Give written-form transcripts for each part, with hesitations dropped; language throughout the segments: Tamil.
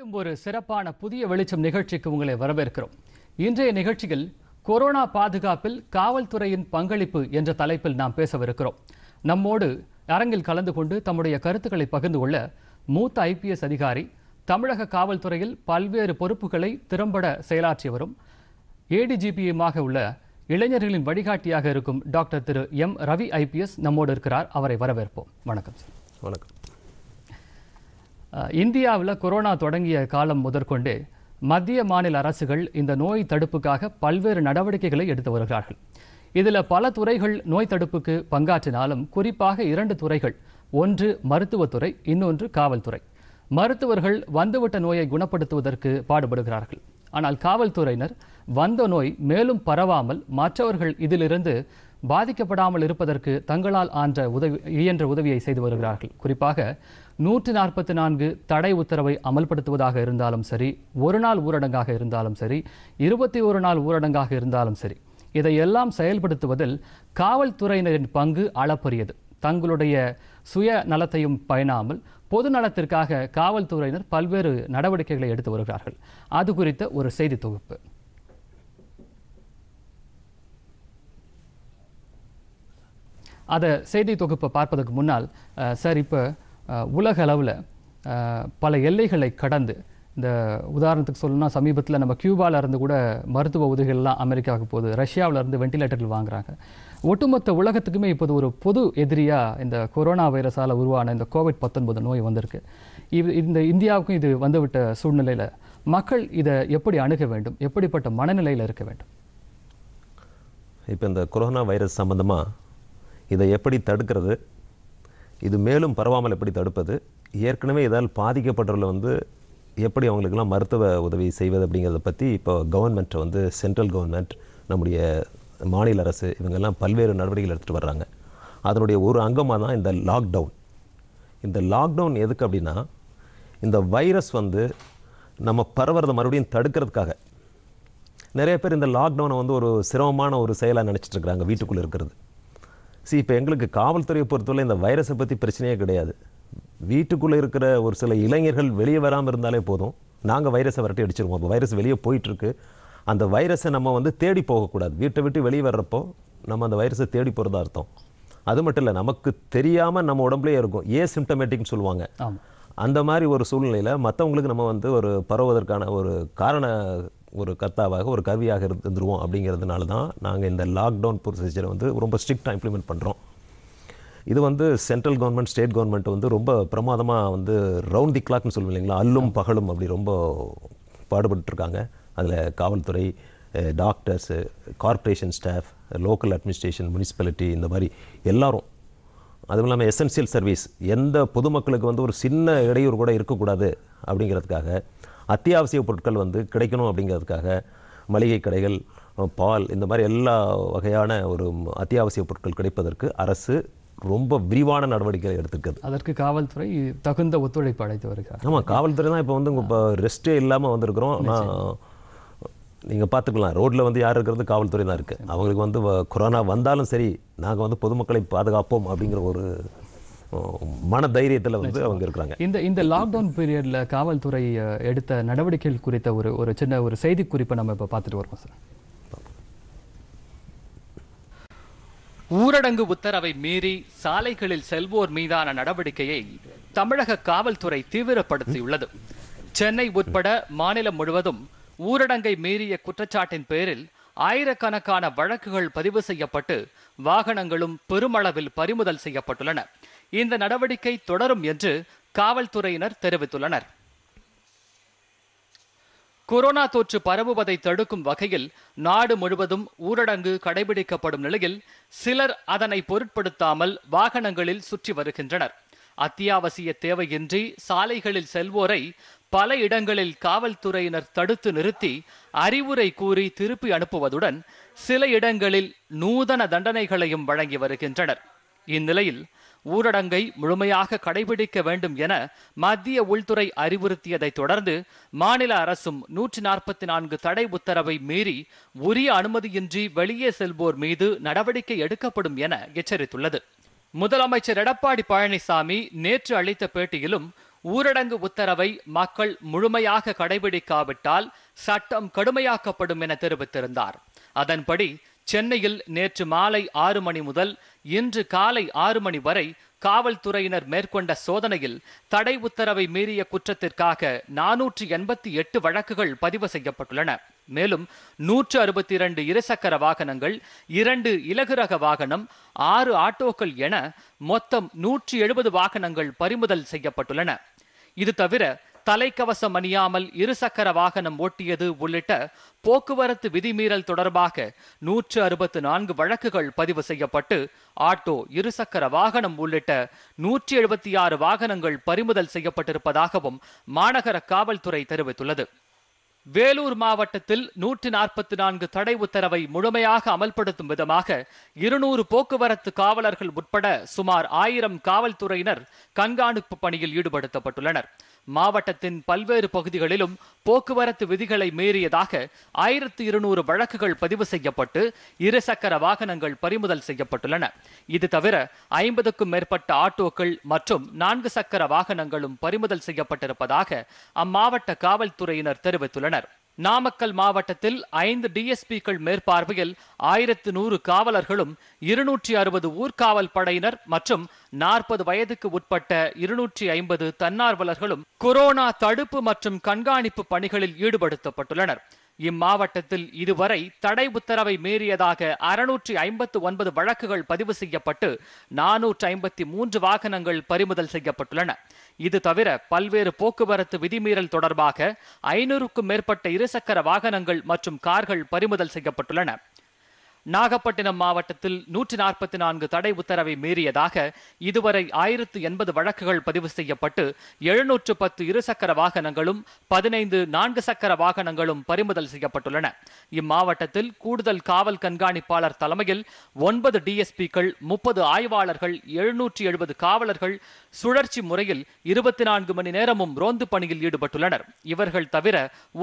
மீண்டும் ஒரு சிறப்பான புதிய வெளிச்சம் நிகழ்ச்சிக்கு உங்களை வரவேற்கிறோம். இன்றைய நிகழ்ச்சியில் கொரோனா பாதுகாப்பில் காவல்துறையின் பங்களிப்பு என்ற தலைப்பில் நாம் பேசவிருக்கிறோம். நம்மோடு அரங்கில் கலந்து கொண்டு தம்முடைய கருத்துக்களை பகிர்ந்து கொள்ள மூத்த IPS அதிகாரி, தமிழக காவல்துறையில் பல்வேறு பொறுப்புகளை திறம்பட செயலாற்றியவரும் ADGPமாக உள்ள இளைஞர்களின் வழிகாட்டியாக இருக்கும் டாக்டர் திரு M. ரவி IPS நம்மோடு இருக்கிறார். அவரை வரவேற்போம். வணக்கம் சார். வணக்கம். இந்தியாவில் கொரோனா தொடங்கிய காலம் முதற்கொண்டே மத்திய மாநில அரசுகள் இந்த நோய் தடுப்புக்காக பல்வேறு நடவடிக்கைகளை எடுத்து வருகிறார்கள். இதில் பல துறைகள் நோய் தடுப்புக்கு பங்காற்றினாலும் குறிப்பாக 2 துறைகள், ஒன்று மருத்துவத்துறை, இன்னொன்று காவல்துறை. மருத்துவர்கள் வந்துவிட்ட நோயை குணப்படுத்துவதற்கு பாடுபடுகிறார்கள். ஆனால் காவல்துறையினர் வந்த நோய் மேலும் பரவாமல் மற்றவர்கள் இதிலிருந்து பாதிக்கப்படாமல் இருப்பதற்கு தங்களால் இயன்ற உதவியை செய்து வருகிறார்கள். குறிப்பாக 144 தடை உத்தரவை அமல்படுத்துவதாக இருந்தாலும் சரி, ஒரு நாள் ஊரடங்காக இருந்தாலும் சரி, 21 நாள் ஊரடங்காக இருந்தாலும் சரி, இதையெல்லாம் செயல்படுத்துவதில் காவல்துறையினரின் பங்கு அளப்பரியது. தங்களுடைய சுய நலத்தையும் பயனாமல் பொது நலத்திற்காக காவல்துறையினர் பல்வேறு நடவடிக்கைகளை எடுத்து வருகிறார்கள். அது குறித்த ஒரு செய்தி தொகுப்பு. அதை செய்தி தொகுப்பை பார்ப்பதற்கு முன்னால் சார், இப்போ உலக அளவில் பல எல்லைகளை கடந்து, இந்த உதாரணத்துக்கு சொல்லணும்னா சமீபத்தில் நம்ம கியூபாவிலேருந்து கூட மருத்துவ உதவிகள்லாம் அமெரிக்காவுக்கு போகுது, ரஷ்யாவிலேருந்து வெண்டிலேட்டர்கள் வாங்குறாங்க. ஒட்டுமொத்த உலகத்துக்குமே இப்போது ஒரு பொது எதிரியாக இந்த கொரோனா வைரஸால் உருவான இந்த COVID-19 நோய் வந்திருக்கு. இந்த இந்தியாவுக்கும் இது வந்துவிட்ட சூழ்நிலையில் மக்கள் இதை எப்படி அணுக வேண்டும், எப்படிப்பட்ட மனநிலையில் இருக்க வேண்டும்? இப்போ இந்த கொரோனா வைரஸ் சம்பந்தமாக இதை எப்படி தடுக்கிறது, இது மேலும் பரவாமல் எப்படி தடுப்பது, ஏற்கனவே இதால் பாதிக்கப்பட்டவர்கள் எப்படி அவங்களுக்கெல்லாம் மருத்துவ உதவி செய்வது அப்படிங்கிறத பற்றி இப்போ கவர்மெண்ட் சென்ட்ரல் கவர்மெண்ட், நம்முடைய மாநில அரசு, இவங்கெல்லாம் பல்வேறு நடவடிக்கைகள் எடுத்துகிட்டு வர்றாங்க. அதனுடைய ஒரு அங்கமாக தான் இந்த லாக்டவுன். இந்த லாக்டவுன் எதுக்கு அப்படின்னா, இந்த வைரஸ் நம்ம பரவுறதை மறுபடியும் தடுக்கிறதுக்காக. நிறைய பேர் இந்த லாக்டவுனை ஒரு சிரமமான ஒரு செயலாக நினச்சிட்ருக்குறாங்க, வீட்டுக்குள்ளே இருக்கிறது. இப்போ எங்களுக்கு காவல்துறையை பொறுத்தவரை இந்த வைரஸை பற்றி பிரச்சனையே கிடையாது. வீட்டுக்குள்ளே இருக்கிற ஒரு சில இளைஞர்கள் வெளியே வராமல் இருந்தாலே போதும், நாங்கள் வைரஸை விரட்டி அடிச்சிருவோம். இப்போ வைரஸ் வெளியே போயிட்டுருக்கு, அந்த வைரஸை நம்ம தேடி போகக்கூடாது. வீட்டை விட்டு வெளியே வர்றப்போ நம்ம அந்த வைரஸை தேடி போகிறதா அர்த்தம். அது மட்டும் இல்லை, நமக்கு தெரியாமல் நம்ம உடம்புலேயே இருக்கும், ஏசிம்டமேட்டிக்னு சொல்லுவாங்க. அந்த மாதிரி ஒரு சூழ்நிலையில் மற்றவங்களுக்கு நம்ம ஒரு பரவுவதற்கான ஒரு கர்த்தாவாக, ஒரு கருவியாக இருந்துருவோம். அப்படிங்கிறதுனால தான் நாங்கள் இந்த லாக்டவுன் ப்ரொசீஜரை ரொம்ப ஸ்ட்ரிக்டாக இம்ப்ளிமெண்ட் பண்ணுறோம். இது சென்ட்ரல் கவர்மெண்ட், ஸ்டேட் கவர்மெண்ட் ரொம்ப பிரமாதமாக ரவுண்ட் தி கிளாக்னு சொல்லுவோம் இல்லைங்களா, அல்லும் பகலும் அப்படி ரொம்ப பாடுபட்டுருக்காங்க. அதில் காவல்துறை, doctors, corporation staff, local administration, municipality, இந்த மாதிரி எல்லாரும். அதுவும் இல்லாமல் எசென்சியல் சர்வீஸ், எந்த பொதுமக்களுக்கு ஒரு சின்ன இடையூறு கூட இருக்கக்கூடாது அப்படிங்கிறதுக்காக, அத்தியாவசிய பொருட்கள் கிடைக்கணும் அப்படிங்கிறதுக்காக மளிகை கடைகள், பால், இந்த மாதிரி எல்லா வகையான ஒரு அத்தியாவசிய பொருட்கள் கிடைப்பதற்கு அரசு ரொம்ப விரிவான நடவடிக்கை எடுத்துக்கிறது. அதற்கு காவல்துறை தகுந்த ஒத்துழைப்பு அளித்து வருகிறார். ஆமாம், காவல்துறை தான் இப்போ இப்போ ரெஸ்ட்டே இல்லாமல் வந்திருக்கிறோம். ஆனால் நீங்கள் பார்த்துக்கலாம், ரோட்டில் யார் இருக்கிறது, காவல்துறை தான் இருக்குது. அவங்களுக்கு கொரோனா வந்தாலும் சரி, நாங்கள் பொதுமக்களை பாதுகாப்போம் அப்படிங்கிற ஒரு மன தைரியத்தில் அவங்க இருக்கிறாங்க. இந்த லாக்டவுன் பீரியடில் காவல்துறை எடுத்த நடவடிக்கைகள் குறித்த ஒரு சின்ன செய்தி குறிப்பை நம்ம இப்போ பார்த்துட்டு வரோம் சார். ஊரடங்கு உத்தரவை மீறி சாலைகளில் செல்வோர் மீதான நடவடிக்கையை தமிழக காவல்துறை தீவிரப்படுத்தியுள்ளது. சென்னை உட்பட மாநிலம் முழுவதும் ஊரடங்கை மீறிய குற்றச்சாட்டின் பேரில் ஆயிரக்கணக்கான வழக்குகள் பதிவு செய்யப்பட்டு வாகனங்களும் பெருமளவில் பறிமுதல் செய்யப்பட்டுள்ளன. இந்த நடவடிக்கை தொடரும் என்று காவல்துறையினர் தெரிவித்துள்ளனர். கொரோனா தொற்று பரவுவதை தடுக்கும் வகையில் நாடு முழுவதும் ஊரடங்கு கடைபிடிக்கப்படும் நிலையில் சிலர் அதனை பொருட்படுத்தாமல் வாகனங்களில் சுற்றி வருகின்றனர். அத்தியாவசிய தேவையின்றி சாலைகளில் செல்வோரை பல இடங்களில் காவல்துறையினர் தடுத்து நிறுத்தி அறிவுரை கூறி திருப்பி அனுப்புவதுடன் சில இடங்களில் நூதன தண்டனைகளையும் வழங்கி வருகின்றனர். இந்நிலையில் ஊரடங்கை முழுமையாக கடைபிடிக்க வேண்டும் என மத்திய உள்துறை அறிவுறுத்தியதை தொடர்ந்து மாநில அரசும் 144 தடை உத்தரவை மீறி உரிய அனுமதியின்றி வெளியே செல்வோர் மீது நடவடிக்கை எடுக்கப்படும் என எச்சரித்துள்ளது. முதலமைச்சர் எடப்பாடி பழனிசாமி நேற்று அளித்த பேட்டியிலும் ஊரடங்கு உத்தரவை மக்கள் முழுமையாக கடைபிடிக்காவிட்டால் சட்டம் கடுமையாக்கப்படும் என தெரிவித்திருந்தார். அதன்படி சென்னையில் நேற்று மாலை 6 மணி முதல் இன்று காலை 6 மணி வரை காவல்துறையினர் மேற்கொண்ட சோதனையில் தடை உத்தரவை மீறிய குற்றத்திற்காக 488 வழக்குகள் பதிவு செய்யப்பட்டுள்ளன. மேலும் 162 இருசக்கர வாகனங்கள், 2 இலகுரக வாகனம், 6 ஆட்டோக்கள் என மொத்தம் 170 வாகனங்கள் பறிமுதல் செய்யப்பட்டுள்ளன. இது தவிர தலைக்கவசம் அணியாமல் இருசக்கர வாகனம் ஓட்டியது உள்ளிட்ட போக்குவரத்து விதிமீறல் தொடர்பாக 164 வழக்குகள் பதிவு செய்யப்பட்டு ஆட்டோ, இருசக்கர வாகனம் உள்ளிட்ட 176 வாகனங்கள் பறிமுதல் செய்யப்பட்டிருப்பதாகவும் மாநகர காவல்துறை தெரிவித்துள்ளது. வேலூர் மாவட்டத்தில் 144 தடை உத்தரவை முழுமையாக அமல்படுத்தும் விதமாக 200 போக்குவரத்து காவலர்கள் உட்பட சுமார் 1000 காவல்துறையினர் கண்காணிப்பு பணியில் ஈடுபடுத்தப்பட்டுள்ளனர். மாவட்டத்தின் பல்வேறு பகுதிகளிலும் போக்குவரத்து விதிகளை மீறியதாக 1200 வழக்குகள் பதிவு செய்யப்பட்டு இருசக்கர வாகனங்கள் பறிமுதல் செய்யப்பட்டுள்ளன. இது தவிர 50க்கும் மேற்பட்ட ஆட்டோக்கள் மற்றும் 4 சக்கர வாகனங்களும் பறிமுதல் செய்யப்பட்டிருப்பதாக அம்மாவட்ட காவல்துறையினர் தெரிவித்துள்ளனர். நாமக்கல் மாவட்டத்தில் 5 டிஎஸ்பிக்கள் மேற்பார்வையில் 1100 காவலர்களும் 260 ஊர்காவல் படையினர் மற்றும் 40 வயதுக்கு உட்பட்ட 250 தன்னார்வலர்களும் கொரோனா தடுப்பு மற்றும் கண்காணிப்பு பணிகளில் ஈடுபடுத்தப்பட்டுள்ளனர். இம்மாவட்டத்தில் இதுவரை தடை உத்தரவை மீறியதாக 659 வழக்குகள் பதிவு செய்யப்பட்டு 453 வாகனங்கள் பறிமுதல் செய்யப்பட்டுள்ளன. இது தவிர பல்வேறு போக்குவரத்து விதிமீறல் தொடர்பாக 500க்கும் மேற்பட்ட இருசக்கர வாகனங்கள் மற்றும் கார்கள் பறிமுதல் செய்யப்பட்டுள்ளன. நாகப்பட்டினம் மாவட்டத்தில் 144 தடை உத்தரவை மீறியதாக இதுவரை 1080 வழக்குகள் பதிவு செய்யப்பட்டு 710 இருசக்கர வாகனங்களும் 15 4 சக்கர வாகனங்களும் பறிமுதல் செய்யப்பட்டுள்ளன. இம்மாவட்டத்தில் கூடுதல் காவல் கண்காணிப்பாளர் தலைமையில் 9 டிஎஸ்பிக்கள், 30 ஆய்வாளர்கள், 770 காவலர்கள் சுழற்சி முறையில் 24 மணி நேரமும் ரோந்து பணியில் ஈடுபட்டுள்ளனர். இவர்கள் தவிர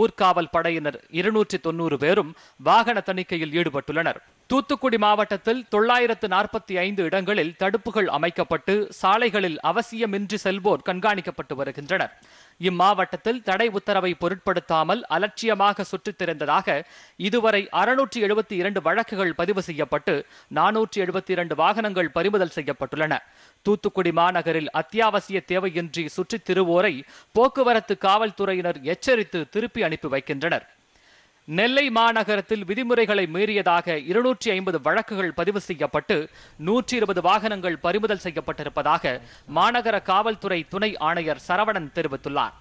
ஊர்காவல் படையினர் 290 பேரும் வாகன தணிக்கையில் ஈடுபட்டுள்ளனர். தூத்துக்குடி மாவட்டத்தில் 945 இடங்களில் தடுப்புகள் அமைக்கப்பட்டு சாலைகளில் அவசியமின்றி செல்வோர் கண்காணிக்கப்பட்டு வருகின்றனர். இம்மாவட்டத்தில் தடை உத்தரவை பொருட்படுத்தாமல் அலட்சியமாக சுற்றித் திரிந்ததாக இதுவரை 672 வழக்குகள் பதிவு செய்யப்பட்டு 472 வாகனங்கள் பறிமுதல் செய்யப்பட்டுள்ளன. தூத்துக்குடி மாநகரில் அத்தியாவசிய தேவையின்றி சுற்றித் திரிவோரை போக்குவரத்து காவல்துறையினர் எச்சரித்து திருப்பி அனுப்பி வைக்கின்றனர். நெல்லை மாநகரத்தில் விதிமுறைகளை மீறியதாக 250 வழக்குகள் பதிவு செய்யப்பட்டு 120 வாகனங்கள் பறிமுதல் செய்யப்பட்டிருப்பதாக மாநகர காவல்துறை துணை ஆணையர் சரவணன் தெரிவித்துள்ளார்.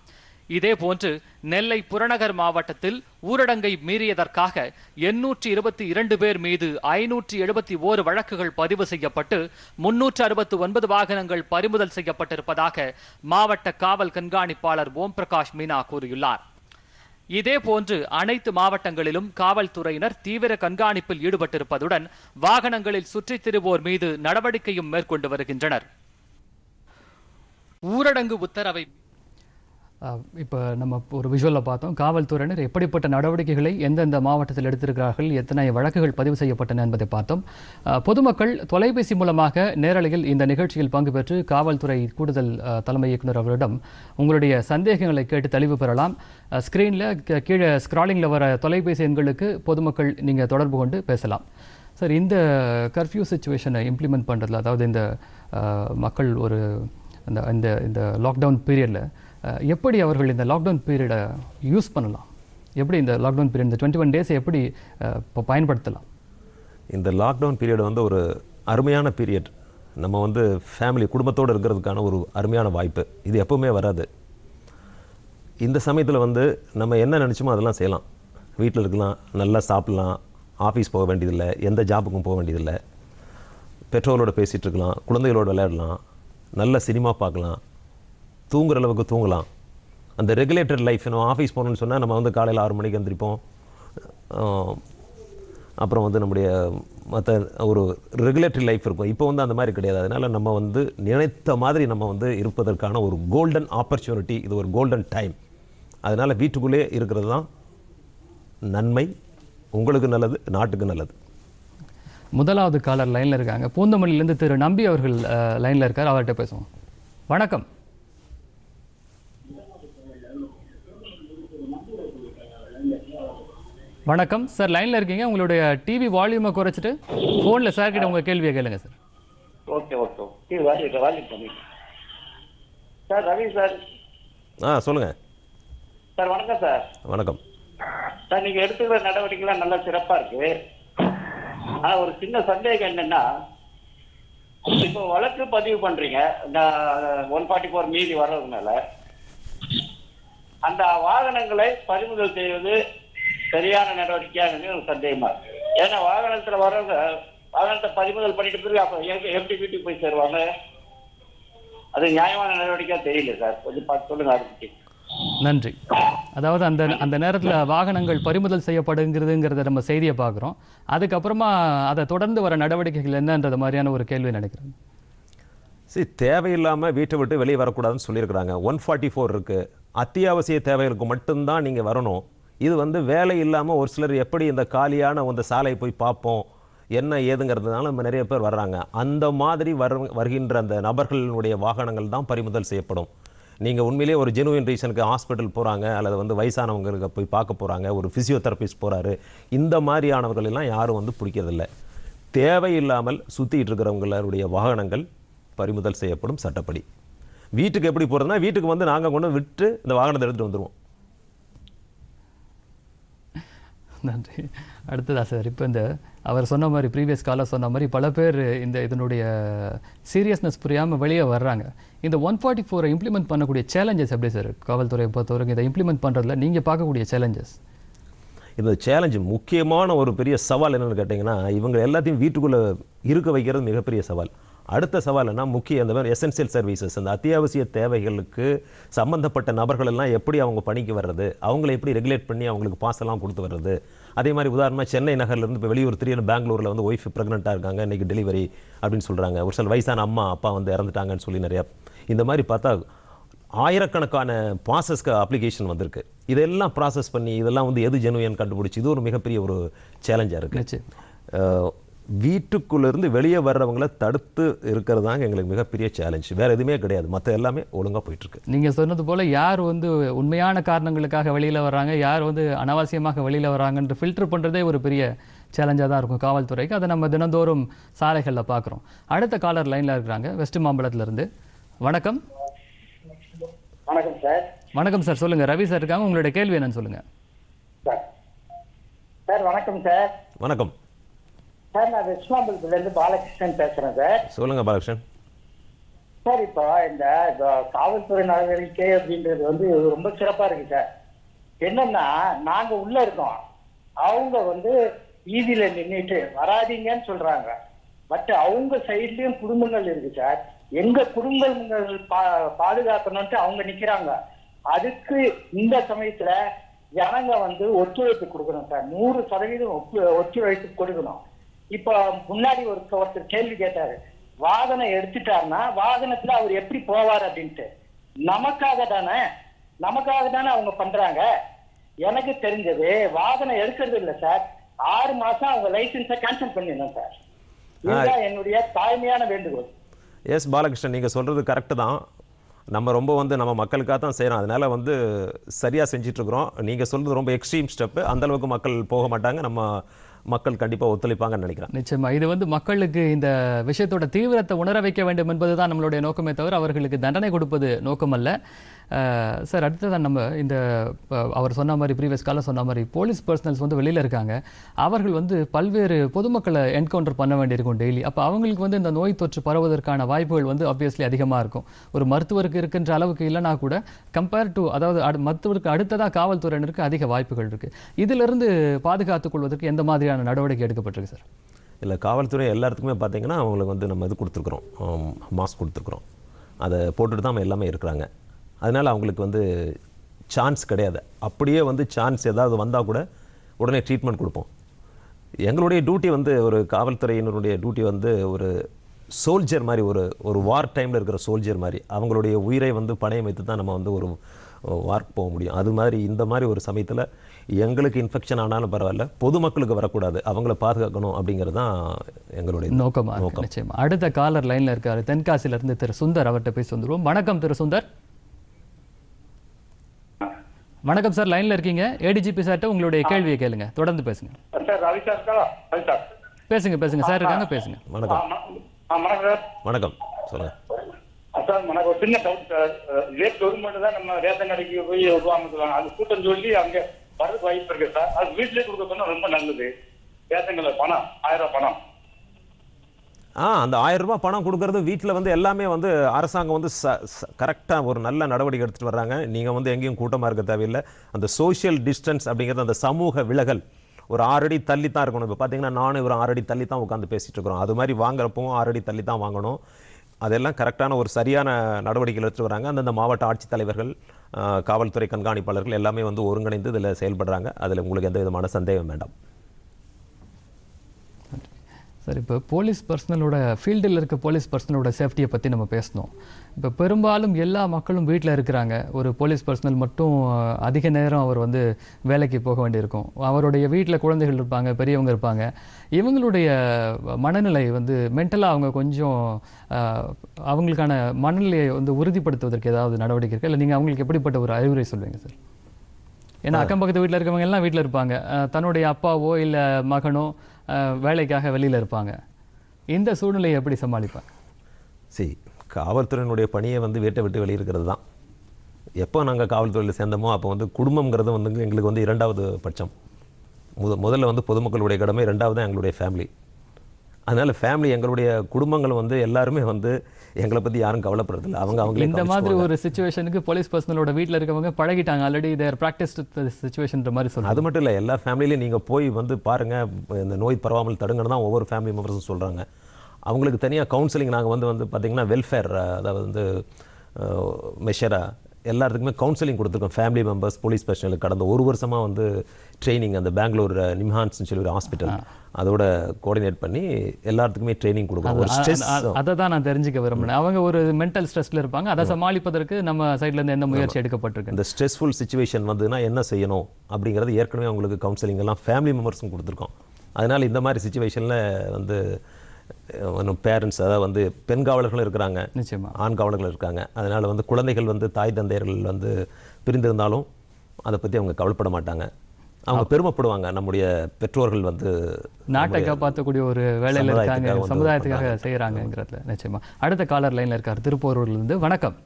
இதேபோன்று நெல்லை புறநகர் மாவட்டத்தில் ஊரடங்கை மீறியதற்காக 822 பேர் மீது 571 வழக்குகள் பதிவு செய்யப்பட்டு 369 வாகனங்கள் பறிமுதல் செய்யப்பட்டிருப்பதாக மாவட்ட காவல் கண்காணிப்பாளர் ஓம் பிரகாஷ் மீனா கூறியுள்ளார். இதேபோன்று அனைத்து மாவட்டங்களிலும் காவல்துறையினர் தீவிர கண்காணிப்பில் ஈடுபட்டிருப்பதுடன் வாகனங்களில் சுற்றித் திரிவோர் மீது நடவடிக்கையும் மேற்கொண்டு வருகின்றனர். ஊரடங்கு உத்தரவை இப்போ நம்ம ஒரு விஷுவலில் பார்த்தோம். காவல்துறையினர் எப்படிப்பட்ட நடவடிக்கைகளை எந்தெந்த மாவட்டத்தில் எடுத்திருக்கிறார்கள், எத்தனை வழக்குகள் பதிவு செய்யப்பட்டன என்பதை பார்த்தோம். பொதுமக்கள் தொலைபேசி மூலமாக நேரலையில் இந்த நிகழ்ச்சியில் பங்கு பெற்று காவல்துறை கூடுதல் தலைமை இயக்குநர் அவரிடம் உங்களுடைய சந்தேகங்களை கேட்டு தெளிவு பெறலாம். ஸ்க்ரீனில் கீழே ஸ்க்ராலிங்கில் வர தொலைபேசி எண்களுக்கு பொதுமக்கள் நீங்கள் தொடர்பு கொண்டு பேசலாம். சார், இந்த கர்ஃப்யூ சிச்சுவேஷனை இம்ப்ளிமெண்ட் பண்ணுறதுல, அதாவது இந்த மக்கள் ஒரு இந்த இந்த லாக்டவுன் பீரியடில் எப்படி அவர்கள் இந்த லாக்டவுன் பீரியடை யூஸ் பண்ணலாம், எப்படி இந்த லாக்டவுன் பீரியட் இந்த 21 டேஸ் எப்படி இப்போ பயன்படுத்தலாம்? இந்த லாக்டவுன் பீரியட் ஒரு அருமையான பீரியட். நம்ம ஃபேமிலி குடும்பத்தோடு இருக்கிறதுக்கான ஒரு அருமையான வாய்ப்பு. இது எப்போவுமே வராது. இந்த சமயத்தில் நம்ம என்ன நினச்சோமோ அதெல்லாம் செய்யலாம். வீட்டில் இருக்கலாம், நல்லா சாப்பிட்லாம், ஆஃபீஸ் போக வேண்டியதில்லை, எந்த ஜாப்புக்கும் போக வேண்டியதில்லை, பெற்றோரோடு பேசிகிட்டு இருக்கலாம், குழந்தைகளோடு விளையாடலாம், நல்ல சினிமா பார்க்கலாம், தூங்குற அளவுக்கு தூங்கலாம். அந்த ரெகுலேட்டட் லைஃப், நம்ம ஆஃபீஸ் போகணுன்னு சொன்னால் நம்ம காலையில் 6 மணிக்கு எந்திரிப்போம். அப்புறம் நம்முடைய மற்ற ஒரு ரெகுலேட்டரி லைஃப் இருக்கும். இப்போ அந்த மாதிரி கிடையாது. அதனால் நம்ம நினைத்த மாதிரி நம்ம இருப்பதற்கான ஒரு கோல்டன் ஆப்பர்ச்சுனிட்டி. இது ஒரு கோல்டன் டைம். அதனால் வீட்டுக்குள்ளே இருக்கிறது தான் நன்மை. உங்களுக்கு நல்லது, நாட்டுக்கு நல்லது. முதலாவது காலர் லைனில் இருக்காங்க. பூந்தமல்லியிலேருந்து திரு நம்பி அவர்கள் லைனில் இருக்கார். அவர்கிட்ட பேசுவோம். வணக்கம். வணக்கம் சார், லைனில் இருக்கீங்க. உங்களுடைய டிவி வால்யூமை குறைச்சிட்டு ஃபோனில் சார் கிட்ட உங்கள் கேள்வியை கேளுங்க sir. Okay okay, TV volume பண்ணி சார். ரவி சார். சொல்லுங்கள் சார். வணக்கம் சார். வணக்கம் சார். நீங்கள் எடுத்துக்கிற நடவடிக்கைலாம் நல்லா சிறப்பாக இருக்குது. ஆனால் ஒரு சின்ன சந்தேகம் என்னென்னா, இப்போ வழக்கு பதிவு பண்ணுறீங்க, இந்த 144 மீதி வர்றதுனால அந்த வாகனங்களை பறிமுதல் செய்வது சரியான நடவடிக்கையானது எனக்கு சந்தேகமாக இருக்குது. ஏன்னா வாகனத்தில் வர்றவங்க வாகனத்தை பறிமுதல் பண்ணிட்டு பிறகு அப்போ எப்படி வீட்டுக்கு போய் சேருவாங்க? அது நியாயமான நடவடிக்கையாக தெரியல சார். கொஞ்சம் பார்த்து சொல்லுங்கள் அதை பற்றி. நன்றி. அதாவது அந்த அந்த நேரத்தில் வாகனங்கள் பறிமுதல் செய்யப்படுங்கிறதுங்கிறத நம்ம செய்தியை பார்க்குறோம். அதுக்கப்புறமா அதை தொடர்ந்து வர நடவடிக்கைகள் என்னன்றது மாதிரியான ஒரு கேள்வி நினைக்கிறேன். சரி, தேவையில்லாமல் வீட்டை விட்டு வெளியே வரக்கூடாதுன்னு சொல்லியிருக்கிறாங்க. 144 இருக்குது. அத்தியாவசிய தேவைகளுக்கு மட்டும்தான் நீங்கள் வரணும். இது வேலை இல்லாமல் ஒரு சிலர் எப்படி இந்த காலியான அந்த சாலையை போய் பார்ப்போம் என்ன ஏதுங்கிறதுனால நம்ம நிறைய பேர் வர்றாங்க. அந்த மாதிரி வருகின்ற அந்த நபர்களுடைய வாகனங்கள் தான் பறிமுதல் செய்யப்படும். நீங்கள் உண்மையிலேயே ஒரு ஜெனுவின் ரீசனுக்கு ஹாஸ்பிட்டல் போகிறாங்க, அல்லது வயசானவங்களுக்கு போய் பார்க்க போகிறாங்க, ஒரு ஃபிசியோதெரபிஸ்ட் போகிறாரு, இந்த மாதிரியானவர்கள் எல்லாம் யாரும் பிடிக்கிறதில்ல. தேவையில்லாமல் சுற்றிட்டு இருக்கிறவங்களுடைய வாகனங்கள் பறிமுதல் செய்யப்படும் சட்டப்படி. வீட்டுக்கு எப்படி போகிறதுனா, வீட்டுக்கு நாங்கள் கொண்டு விட்டு இந்த வாகனத்தை எடுத்துகிட்டு வந்துடுவோம். நன்றி. அடுத்ததா சார், இப்போ இந்த அவர் சொன்ன மாதிரி ப்ரீவியஸ் காலில் சொன்ன மாதிரி பல பேர் இந்த இதனுடைய சீரியஸ்னஸ் புரியாமல் வெளியே வர்றாங்க. இந்த 144 இம்ப்ளிமெண்ட் பண்ணக்கூடிய சேலஞ்சஸ் எப்படி சார் காவல்துறையை பொறுத்தவரைக்கும்? இதை இம்ப்ளிமெண்ட் பண்ணுறதுல நீங்கள் பார்க்கக்கூடிய சேலஞ்சஸ். இந்த சேலஞ்சு முக்கியமான ஒரு பெரிய சவால் என்னென்னு கேட்டிங்கன்னா, இவங்க எல்லாத்தையும் வீட்டுக்குள்ளே இருக்க வைக்கிறது மிகப்பெரிய சவால். அடுத்த சவால் என்ன, முக்கிய அந்த மாதிரி எசென்சியல் சர்வீசஸ், அந்த அத்தியாவசிய தேவைகளுக்கு சம்மந்தப்பட்ட நபர்கள் எல்லாம் எப்படி அவங்க பணிக்கு வர்றது, அவங்கள எப்படி ரெகுலேட் பண்ணி அவங்களுக்கு பாசெல்லாம் கொடுத்து வர்றது. அதே மாதிரி உதாரணமாக சென்னை நகர்லேருந்து இப்போ வெளியூர் திடீர்னு பெங்களூரில் ஒய்ஃப் ப்ரெக்னெண்ட்டாக இருக்காங்க, இன்றைக்கி டெலிவரி அப்படின்னு சொல்கிறாங்க. ஒரு சில வயசான அம்மா அப்பா இறந்துட்டாங்கன்னு சொல்லி நிறையா இந்த மாதிரி பார்த்தா ஆயிரக்கணக்கான பாசஸ்க்கு அப்ளிகேஷன் வந்திருக்கு. இதெல்லாம் ப்ராசஸ் பண்ணி இதெல்லாம் எது ஜெனுவின் கண்டுபிடிச்சி இது ஒரு மிகப்பெரிய ஒரு சேலஞ்சாக இருக்குது. வீட்டுக்குள்ளேருந்து வெளியே வர்றவங்கள தடுத்து இருக்கிறது தாங்க எங்களுக்கு மிகப்பெரிய சேலஞ்ச். வேறு எதுவுமே கிடையாது, மற்ற எல்லாமே ஒழுங்காக போயிட்டுருக்கு. நீங்கள் சொன்னது போல் யார் உண்மையான காரணங்களுக்காக வெளியில் வர்றாங்க, யார் அனாவசியமாக வெளியில் வர்றாங்கன்ற ஃபில்டர் பண்ணுறதே ஒரு பெரிய சேலஞ்சாக தான் இருக்கும் காவல்துறைக்கு. அதை நம்ம தினந்தோறும் சாலைகளில் பார்க்குறோம். அடுத்த காலர் லைனில் இருக்கிறாங்க, வெஸ்ட் மாம்பலத்திலேருந்து. வணக்கம். வணக்கம் சார். வணக்கம் சார். சொல்லுங்கள், ரவி சார் இருக்காங்க. உங்களுடைய கேள்வி என்னன்னு சொல்லுங்கள் சார். வணக்கம் சார். வணக்கம் சார். நான் விஸ்வாம்பலத்துலேருந்து பாலகிருஷ்ணன் பேசுகிறேன் சார். சொல்லுங்கள் பாலகிருஷ்ணன் சார். இப்போ இந்த காவல்துறை நடவடிக்கை அப்படின்றது ரொம்ப சிறப்பாக இருக்குது சார். என்னன்னா, நாங்கள் உள்ளே இருக்கோம், அவங்க வீதியில் நின்றுட்டு வராதிங்கன்னு சொல்கிறாங்க. பட் அவங்க சைட்லேயும் குடும்பங்கள் இருக்குது சார். எங்கள் குடும்பங்கள் பாதுகாக்கணும்ட்டு அவங்க நிற்கிறாங்க. அதுக்கு இந்த சமயத்தில் ஜனங்க ஒத்துழைப்பு கொடுக்கணும் சார். 100% ஒத்துழைப்பு கொடுக்கணும். இப்ப முன்னாடி ஒருத்தர் கேள்வி கேட்டாரு, வாகனம் எடுத்துட்டாருன்னா வாகனத்துல அவர் எப்படி போவார் அப்படின்ட்டு. நமக்காக தானே அவங்க பண்றாங்க. எனக்கு தெரிஞ்சது வாகனம் எடுக்கிறது இல்லை சார். 6 மாசம் அவங்க லைசன்ஸை கேன்சல் பண்ணிடணும் சார். இதுதான் என்னுடைய தாய்மையான வேண்டுகோள். எஸ் பாலகிருஷ்ணன், நீங்க சொல்றது கரெக்டு தான். நம்ம ரொம்ப நம்ம மக்களுக்காக தான் செய்கிறோம். அதனால் சரியாக செஞ்சிட்ருக்குறோம். நீங்கள் சொல்கிறது ரொம்ப எக்ஸ்ட்ரீம் ஸ்டெப்பு. அந்தளவுக்கு மக்கள் போக மாட்டாங்க. நம்ம மக்கள் கண்டிப்பாக ஒத்துழைப்பாங்கன்னு நினைக்கிறேன். நிச்சயமாக இது மக்களுக்கு இந்த விஷயத்தோட தீவிரத்தை உணர வைக்க வேண்டும் என்பது தான் நம்மளுடைய நோக்கமே தவிர அவர்களுக்கு தண்டனை கொடுப்பது நோக்கமல்ல சார். அடுத்ததான் நம்ம இந்த அவர் சொன்ன மாதிரி ப்ரீவியஸ் காலில் சொன்ன மாதிரி போலீஸ் பர்சனல்ஸ் வெளியில் இருக்காங்க. அவர்கள் பல்வேறு பொதுமக்களை என்கவுண்டர் பண்ண வேண்டியிருக்கும் டெய்லி. அப்போ அவங்களுக்கு இந்த நோய் தொற்று பரவுவதற்கான வாய்ப்புகள் ஆப்வியஸ்லி அதிகமாக இருக்கும். ஒரு மருத்துவருக்கு இருக்கின்ற அளவுக்கு இல்லைனா கூட கம்பேர் டு அதாவது மருத்துவருக்கு அடுத்ததாக காவல்துறையினருக்கு அதிக வாய்ப்புகள் இருக்குது. இதிலிருந்து பாதுகாத்துக் கொள்வதற்கு எந்த மாதிரியான நடவடிக்கை எடுக்கப்பட்டிருக்கு சார்? இல்லை, காவல்துறை எல்லாத்துக்குமே பார்த்தீங்கன்னா அவங்களுக்கு நம்ம கொடுத்துருக்குறோம், மாஸ்க் கொடுத்துருக்குறோம். அதை போட்டுட்டு தான் எல்லாமே இருக்கிறாங்க. அதனால் அவங்களுக்கு சான்ஸ் கிடையாது. அப்படியே சான்ஸ் ஏதாவது வந்தால் கூட உடனே ட்ரீட்மெண்ட் கொடுப்போம். எங்களுடைய டியூட்டி ஒரு காவல்துறையினருடைய டியூட்டி ஒரு சோல்ஜர் மாதிரி, ஒரு வார் டைமில் இருக்கிற சோல்ஜர் மாதிரி அவங்களுடைய உயிரை பணையம் வைத்து தான் நம்ம ஒரு வார்க்கு போக முடியும். அது மாதிரி இந்த மாதிரி ஒரு சமயத்தில் எங்களுக்கு இன்ஃபெக்ஷன் ஆனாலும் பரவாயில்ல, பொதுமக்களுக்கு வரக்கூடாது, அவங்கள பாதுகாக்கணும் அப்படிங்கிறது தான் எங்களுடைய நோக்கம். நிச்சயமாக. அடுத்த காலர் லைனில் இருக்கார், தென்காசியிலேருந்து திரு சுந்தர். அவர்கிட்ட பேசி வந்துடுவோம். வணக்கம் திரு சுந்தர். வணக்கம் சார், லைன்ல இருக்கீங்க. ஏடிஜிபி சார்ட்ட உங்களுடைய கேள்வியை கேளுங்க, தொடர்ந்து பேசுங்க. சார் ரவி சார் பேசுங்க பேசுங்க சார் இருக்காங்க, பேசுங்க. வணக்கம் சொல்லுங்க சார். எனக்கு ஒரு சின்ன டவுட் சார். லேட் கவர்மெண்ட் தான் நம்ம ரேஷன் கடைக்கு போய் உருவாங்க, அது கூட்டம் சொல்லி அங்கே வரது வாய்ப்பு இருக்கு சார். அது வீட்டிலே கொடுக்க போனா ரொம்ப நல்லது. ரேஷன்ல பணம் 1000 ரூபாய் பணம் அந்த 1000 ரூபாய் பணம் கொடுக்கறது வீட்டில் வந்து எல்லாமே வந்து அரசாங்கம் வந்து கரெக்டாக ஒரு நல்ல நடவடிக்கை எடுத்துகிட்டு வர்றாங்க. நீங்கள் வந்து எங்கேயும் கூட்டமாக இருக்க தேவையில்லை. அந்த சோஷியல் டிஸ்டன்ஸ் அப்படிங்கிறது, அந்த சமூக விலகல் ஒரு 6 அடி தள்ளி தான் இருக்கணும். இப்போ பார்த்தீங்கன்னா நானும் ஒரு 6 அடி தள்ளி தான் உட்காந்து பேசிகிட்டு இருக்கிறோம். அது மாதிரி வாங்குறப்பவும் 6 அடி தள்ளி தான் வாங்கணும். அதெல்லாம் கரெக்டான ஒரு சரியான நடவடிக்கைகள் எடுத்துகிட்டு வராங்க. அந்தந்த மாவட்ட ஆட்சித்தலைவர்கள், காவல்துறை கண்காணிப்பாளர்கள் எல்லாமே வந்து ஒருங்கிணைந்து இதில் செயல்படுறாங்க. அதில் உங்களுக்கு எந்த விதமான சந்தேகம் வேண்டாம் சார். இப்போ போலீஸ் பர்சனலோட ஃபீல்டில் இருக்க போலீஸ் பர்சனலோட சேஃப்டியை பற்றி நம்ம பேசணும். இப்போ பெரும்பாலும் எல்லா மக்களும் வீட்டில் இருக்கிறாங்க. ஒரு போலீஸ் பர்சனல் மட்டும் அதிக நேரம் அவர் வந்து வேலைக்கு போக வேண்டியிருக்கும். அவருடைய வீட்டில் குழந்தைகள் இருப்பாங்க, பெரியவங்க இருப்பாங்க. இவங்களுடைய மனநிலை வந்து மென்டலாக அவங்க கொஞ்சம் அவங்களுக்கான மனநிலையை வந்து உறுதிப்படுத்துவதற்கு ஏதாவது நடவடிக்கை இருக்குது இல்லை? நீங்கள் அவங்களுக்கு எப்படிப்பட்ட ஒரு அறிவுரை சொல்வீங்க சார்? ஏன்னா அக்கம் பக்கத்து வீட்டில் இருக்கிறவங்க எல்லாம் வீட்டில் இருப்பாங்க. தன்னுடைய அப்பாவோ இல்லை மகனோ வேலைக்காக வெளியில் இருப்பாங்க. இந்த சூழ்நிலையை எப்படி சமாளிப்பாங்க? சரி, காவல்துறையினுடைய பணியை வந்து வீட்டை விட்டு வெளியிருக்கிறது தான். எப்போ நாங்கள் காவல்துறையில் சேர்ந்தோமோ அப்போ வந்து குடும்பங்கிறது வந்து எங்களுக்கு வந்து 2வது பட்சம். முதல்ல வந்து பொதுமக்களுடைய கடமை, 2வது எங்களுடைய ஃபேமிலி. அதனால் ஃபேமிலி, எங்களுடைய குடும்பங்கள் வந்து எல்லாருமே வந்து எங்களை பற்றி யாரும் கவலைப்படுறதில்லை. அவங்க இந்த மாதிரி ஒரு சிச்சுவேஷனுக்கு போலீஸ் பர்சனலோட வீட்டில் இருக்கவங்க பழகிட்டாங்க ஆல்ரெடி. தேர் ப்ராக்டிஸ் சிச்சுவேஷன்ற மாதிரி சொல்லுங்கள். அது மட்டும் இல்லை, எல்லா ஃபேமிலியிலையும் நீங்கள் போய் வந்து பாருங்கள், இந்த நோய் பரவாமல் தடுங்கன்னு தான் ஒவ்வொரு ஃபேமிலி மெம்பர்ஸும் சொல்கிறாங்க. அவங்களுக்கு தனியாக கவுன்சிலிங் நாங்கள் வந்து வந்து பார்த்திங்கன்னா வெல்ஃபேர், அதாவது வந்து மெஷராக எல்லாத்துக்குமே கவுன்சிலிங் கொடுத்துருக்கோம். ஃபேமிலி மெம்பர்ஸ் போலீஸ் பர்சனலுக்கு கடந்த 1 வருஷமாக வந்து ட்ரைனிங், அந்த பெங்களூர் நிம்ஹான்ஸ்னு சொல்லி ஒரு ஹாஸ்பிட்டல், அதோட கோஆர்டினேட் பண்ணி எல்லாத்துக்குமே ட்ரைனிங் கொடுக்கணும். அதை தான் நான் தெரிஞ்சுக்க விரும்புகிறேன். அவங்க ஒரு மென்டல் ஸ்ட்ரெஸ்ல இருப்பாங்க, அதை சமாளிப்பதற்கு நம்ம சைட்லேருந்து எந்த முயற்சி எடுக்கப்பட்டிருக்கு? இந்த ஸ்ட்ரெஸ்ஃபுல் சிச்சுவேஷன் வந்துன்னா என்ன செய்யணும் அப்படிங்கிறது ஏற்கனவே அவங்களுக்கு கவுன்சிலிங் எல்லாம் ஃபேமிலி மெம்பர்ஸும் கொடுத்துருக்கோம். அதனால் இந்த மாதிரி சிச்சுவேஷனில் வந்து பேரண்ட்ஸ், அதாவது வந்து பெண் காவலர்களும் இருக்கிறாங்க, நிச்சயமாக ஆண் காவலர்கள் இருக்காங்க. அதனால் வந்து குழந்தைகள் வந்து தாய் தந்தையர்கள் வந்து பிரிந்திருந்தாலும் அதை பற்றி அவங்க கவலைப்பட மாட்டாங்க. அவங்க பெருமைப்படுவாங்க, நம்முடைய பெற்றோர்கள் வந்து நாட்டை காப்பாற்றக்கூடிய ஒரு வேலையில் இருக்காங்க, சமுதாயத்துக்காக செய்கிறாங்கிறதுல. நிச்சயமாக அடுத்த காலர் லைனில் இருக்கார், திருப்பூர்லேருந்து. வணக்கம்.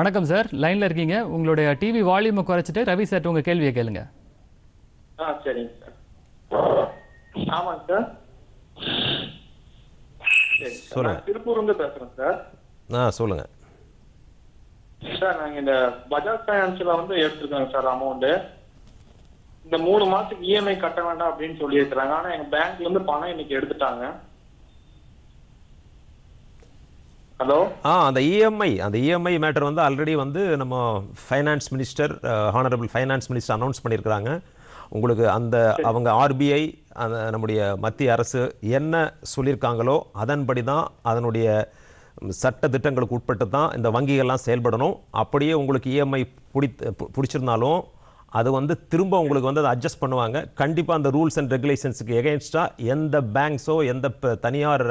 வணக்கம் சார், லைன்ல இருக்கீங்க. உங்களுடைய டிவி வால்யூமை குறைச்சிட்டு ரவி சார் உங்க கேள்வியை கேளுங்க. திருப்பூர்ல பேசுறேன் சார். சொல்லுங்க சார். நாங்க இந்த பஜாஜ் பைனான்ஸ்ல வந்து எடுத்துருக்காங்க சார் அமௌண்ட். இந்த 3 மாசத்துக்கு இஎம்ஐ கட்ட வேண்டாம் அப்படின்னு சொல்லி இருக்கிறாங்க. ஆனா எங்க பேங்க்ல இருந்து பணம் இன்னைக்கு எடுத்துட்டாங்க. ஹலோ. அந்த இஎம்ஐ மேட்டர் வந்து ஆல்ரெடி வந்து நம்ம finance minister, honourable finance minister announce பண்ணியிருக்கிறாங்க. உங்களுக்கு அந்த அவங்க ஆர்பிஐ, அந்த நம்முடைய மத்திய அரசு என்ன சொல்லியிருக்காங்களோ அதன்படி தான், அதனுடைய சட்ட திட்டங்களுக்கு உட்பட்டு தான் இந்த வங்கிகள்லாம் செயல்படணும். அப்படியே உங்களுக்கு இஎம்ஐ பிடிச்சிருந்தாலும் அது வந்து திரும்ப உங்களுக்கு வந்து அதை அட்ஜஸ்ட் பண்ணுவாங்க. கண்டிப்பாக அந்த ரூல்ஸ் அண்ட் ரெகுலேஷன்ஸுக்கு எகெயின்ஸ்டாக எந்த பேங்க்ஸோ எந்த தனியார்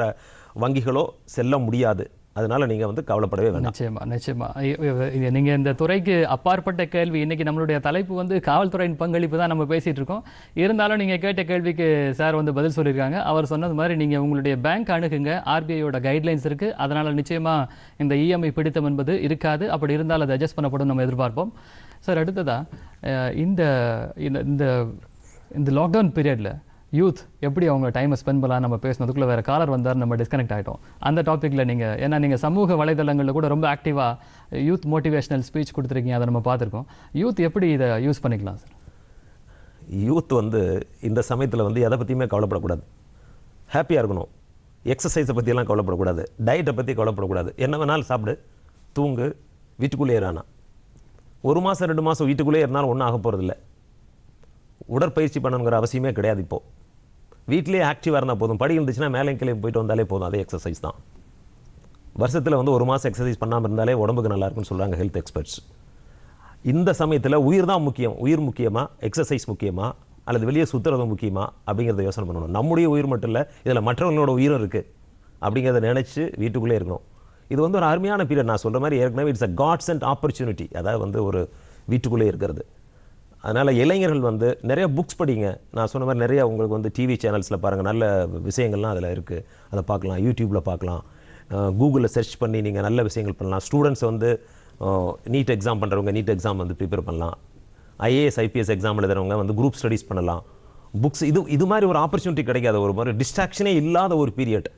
வங்கிகளோ செல்ல முடியாது. அதனால நீங்கள் வந்து கவலைப்படவே வேண்டாம். நிச்சயமாக நிச்சயமாக நீங்கள் இந்த துறைக்கு அப்பாற்பட்ட கேள்வி. இன்றைக்கி நம்மளுடைய தலைப்பு வந்து காவல்துறையின் பங்களிப்பு தான் நம்ம பேசிகிட்டு இருக்கோம். இருந்தாலும் நீங்கள் கேட்ட கேள்விக்கு சார் வந்து பதில் சொல்லியிருக்காங்க. அவர் சொன்னது மாதிரி நீங்கள் உங்களுடைய பேங்க் அணுகுங்க. ஆர்பிஐயோட கைட்லைன்ஸ் இருக்குது. அதனால் நிச்சயமாக இந்த இஎம்ஐ பிடித்தம் என்பது இருக்காது. அப்படி இருந்தால் அதை அட்ஜஸ்ட் பண்ணப்படும் நம்ம எதிர்பார்ப்போம் சார். அடுத்ததாக இந்த இந்த இந்த லாக்டவுன் பீரியடில் யூத் எப்படி அவங்க டைமை ஸ்பெண்ட் பண்ணலாம் நம்ம பேசினதுக்குள்ளே வேறு காலர் வந்தார், நம்ம டிஸ்கனெக்ட் ஆகிட்டோம். அந்த டாப்பிக்கில் நீங்கள், ஏன்னா நீங்கள் சமூக வலைதளங்களில் கூட ரொம்ப ஆக்டிவாக யூத் மோட்டிவேஷனல் ஸ்பீச் கொடுத்துருக்கீங்க, அதை நம்ம பார்த்துருக்கோம். யூத் எப்படி இதை யூஸ் பண்ணிக்கலாம் சார்? யூத் வந்து இந்த சமயத்தில் வந்து எதை பற்றியுமே கவலைப்படக்கூடாது. ஹாப்பியாக இருக்கணும். எக்ஸசைஸை பற்றியெல்லாம் கவலைப்படக்கூடாது. டயட்டை பற்றி கவலைப்படக்கூடாது. என்ன வேணாலும் சாப்பிடு, தூங்கு, வீட்டுக்குள்ளே ஏறானா. 1 மாதம் 2 மாதம் வீட்டுக்குள்ளே ஏறினாலும் ஒன்றும் ஆக போகிறதில்ல. உடற்பயிற்சி பண்ணணுங்கிற அவசியமே கிடையாது. இப்போது வீட்டிலே ஆக்டிவாக இருந்தால் போதும். படி இருந்துச்சுன்னா மேலே கிளம்பி போயிட்டு வந்தாலே போதும். அதே எக்ஸசைஸ் தான். வருஷத்தில் வந்து 1 மாதம் எக்ஸசைஸ் பண்ணாமல் இருந்தாலே உடம்புக்கு நல்லா இருக்குன்னு சொல்கிறாங்க ஹெல்த் எக்ஸ்பர்ட்ஸ். இந்த சமயத்தில் உயிர் தான் முக்கியம். உயிர் முக்கியமாக, எக்ஸசைஸ் முக்கியமாக, அல்லது வெளியே சுற்றுறது முக்கியமாக அப்படிங்கிறத யோசனை பண்ணணும். நம்முடைய உயிர் மட்டும் இல்லை, இதில் மற்றவங்களோட உயிரும் இருக்குது அப்படிங்கிறத நினச்சி வீட்டுக்குள்ளே இருக்கணும். இது வந்து ஒரு அருமையான பீரியட். நான் சொல்கிற மாதிரி ஏற்கனவே it's a God's and opportunity, அதாவது வந்து ஒரு வீட்டுக்குள்ளே இருக்கிறது. அதனால் இளைஞர்கள் வந்து நிறையா புக்ஸ் படிங்க. நான் சொன்ன மாதிரி நிறையா உங்களுக்கு வந்து டிவி சேனல்ஸில் பாருங்கள், நல்ல விஷயங்கள்லாம் அதில் இருக்குது, அதை பார்க்கலாம், யூடியூப்பில் பார்க்கலாம், கூகுளில் சர்ச் பண்ணி நீங்கள் நல்ல விஷயங்கள் பண்ணலாம். ஸ்டூடெண்ட்ஸ் வந்து நீட் எக்ஸாம் பண்ணுறவங்க நீட் எக்ஸாம் வந்து ப்ரிப்பேர் பண்ணலாம், ஐஏஎஸ் ஐபிஎஸ் எக்ஸாம் எழுதுறவங்க வந்து குரூப் ஸ்டடீஸ் பண்ணலாம், புக்ஸ். இது மாதிரி ஒரு ஆப்பர்ச்சுனிட்டி கிடைக்காத, ஒரு மாதிரி டிஸ்ட்ராக்ஷனே இல்லாத ஒரு பீரியட்.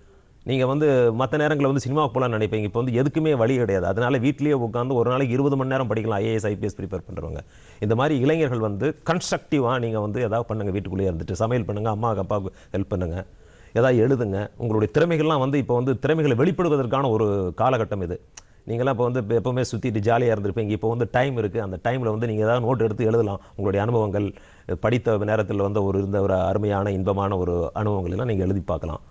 நீங்கள் வந்து மற்ற நேரங்களில் வந்து சினிமாவுக்கு போகலான்னு நினைப்பீங்க, இப்போ வந்து எதுக்குமே வழி கிடையாது. அதனால் வீட்லேயே உட்காந்து ஒரு நாளைக்கு 20 மணி நேரம் படிக்கலாம் ஐஏஎஸ் ஐபிஎஸ் ப்ரிப்பேர் பண்ணுறவங்க. இந்த மாதிரி இளைஞர்கள் வந்து கன்ஸ்ட்ரக்டிவாக நீங்கள் வந்து எதாவது பண்ணுங்கள், வீட்டுக்குள்ளேயே இருந்துட்டு சமையல் பண்ணுங்கள், அம்மா அப்பாவுக்கு ஹெல்ப் பண்ணுங்கள், எதாவது எழுதுங்க. உங்களுடைய திறமைகள்லாம் வந்து இப்போ வந்து திறமைகளை வெளிப்படுவதற்கான ஒரு காலகட்டம் இது. நீங்களாம் இப்போ வந்து எப்போவுமே சுற்றிட்டு ஜாலியாக இருந்திருப்பீங்க, இப்போ வந்து டைம் இருக்குது, அந்த டைமில் வந்து நீங்கள் ஏதாவது நோட் எடுத்து எழுதலாம். உங்களுடைய அனுபவங்கள், படித்த நேரத்தில் வந்து இருந்த ஒரு அருமையான இன்பமான ஒரு அனுபவங்களெல்லாம் நீங்கள் எழுதி பார்க்கலாம்.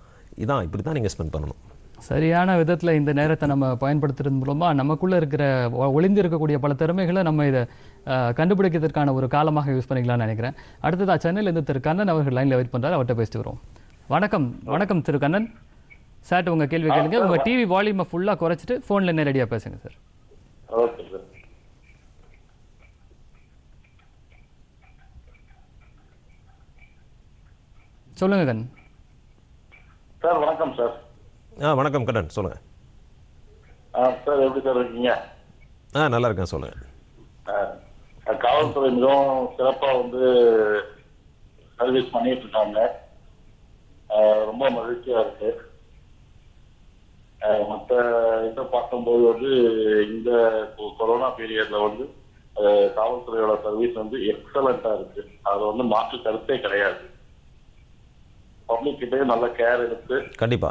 இதான் இப்படி தான் நீங்கள் ஸ்பெண்ட் பண்ணணும். சரியான விதத்தில் இந்த நேரத்தை நம்ம பயன்படுத்துறது மூலமாக நமக்குள்ளே இருக்கிற ஒளிந்து இருக்கக்கூடிய பல திறமைகளை நம்ம இதை கண்டுபிடிக்கிறதுக்கான ஒரு காலமாக யூஸ் பண்ணிக்கலாம்னு நினைக்கிறேன். அடுத்ததாக சென்னையிலேருந்து திரு கண்ணன் அவர்கள் லைனில் வெயிட் பண்ணுறாரு, அவர்கிட்ட பேசிட்டு வரும். வணக்கம். வணக்கம் திரு கண்ணன் சார், உங்கள் கேள்வி கேளுங்க. உங்கள் டிவி வால்யூமை ஃபுல்லாக குறைச்சிட்டு ஃபோனில் நேரடியாக பேசுங்க சார். Okay sir. சொல்லுங்க கண்ணன் சார். வணக்கம் சார். வணக்கம் கண்ணன், சொல்லுங்க சார். எப்படி சார் இருக்கீங்க? நல்லா இருக்கேன். சொல்லுங்க. காவல்துறை மிகவும் சிறப்பாக வந்து சர்வீஸ் பண்ணிட்டு இருக்காங்க, ரொம்ப மகிழ்ச்சியாக இருக்கு. மற்ற இதை பார்க்கும்போது வந்து இந்த கொரோனா பீரியட்ல வந்து காவல்துறையோட சர்வீஸ் வந்து எக்ஸலண்டா இருக்கு, அது வந்து மாற்று கருத்தே கிடையாது. பப்ளிக் கிட்டே நல்ல கேர் எடுத்து கண்டிப்பா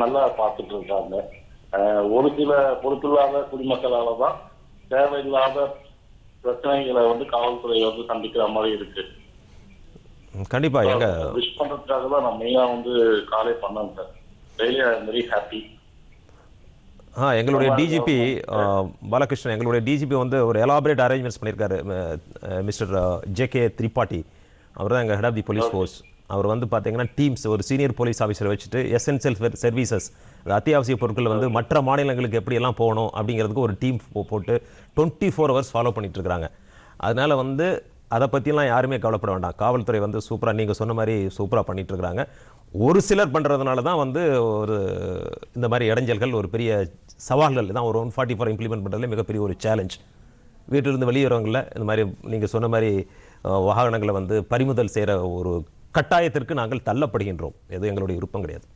நல்லா பார்த்துட்டு இருக்காங்க. ஒரு சில பொறுப்பில்லாத குடிமக்களால தான் தேவையில்லாத பிரச்சனைகளை வந்து காவல்துறை வந்து சந்திக்கிற மாதிரி இருக்கு. கண்டிப்பா எங்க விஷ் பண்றதுக்காக தான் நான் மெயினா வந்து காலே பண்ணேன் சார். எங்களுடைய டிஜிபி பாலகிருஷ்ணன், எங்களுடைய டிஜிபி வந்து ஒரு எலாபரேட் அரேஞ்ச்மெண்ட்ஸ் பண்ணியிருக்காரு. Mister J K. திரிபாட்டி அவர் தான் எங்கள் head of the police force. அவர் வந்து பார்த்தீங்கன்னா டீம்ஸ், ஒரு சீனியர் போலீஸ் ஆஃபீஸரை வச்சுட்டு எசென்சியல் சர்வீசஸ், அத்தியாவசிய பொருட்கள் வந்து மற்ற மாநிலங்களுக்கு எப்படியெல்லாம் போகணும் அப்படிங்கிறதுக்கு ஒரு டீம் போட்டு 24 hours ஃபாலோ பண்ணிட்டு இருக்கிறாங்க. அதனால் வந்து அதை பற்றிலாம் யாருமே கவலைப்பட வேண்டாம். காவல்துறை வந்து சூப்பராக நீங்கள் சொன்ன மாதிரி சூப்பராக பண்ணிட்டு இருக்கிறாங்க. ஒரு சிலர் பண்ணுறதுனால தான் வந்து ஒரு இந்த மாதிரி இடைஞ்சல்கள் ஒரு பெரிய சவால்கள் தான். ஒரு 144 இம்ப்ளிமெண்ட் பண்ணுறதுல மிகப்பெரிய ஒரு சேலஞ்ச். வீட்டிலிருந்து வெளியேறவங்கள இந்த மாதிரி நீங்கள் சொன்ன மாதிரி வாகனங்களை வந்து பறிமுதல் செய்கிற ஒரு கட்டாயத்திற்கு நாங்கள் தள்ளப்படுகின்றோம். எதுவும் எங்களுடைய விருப்பம் கிடையாது.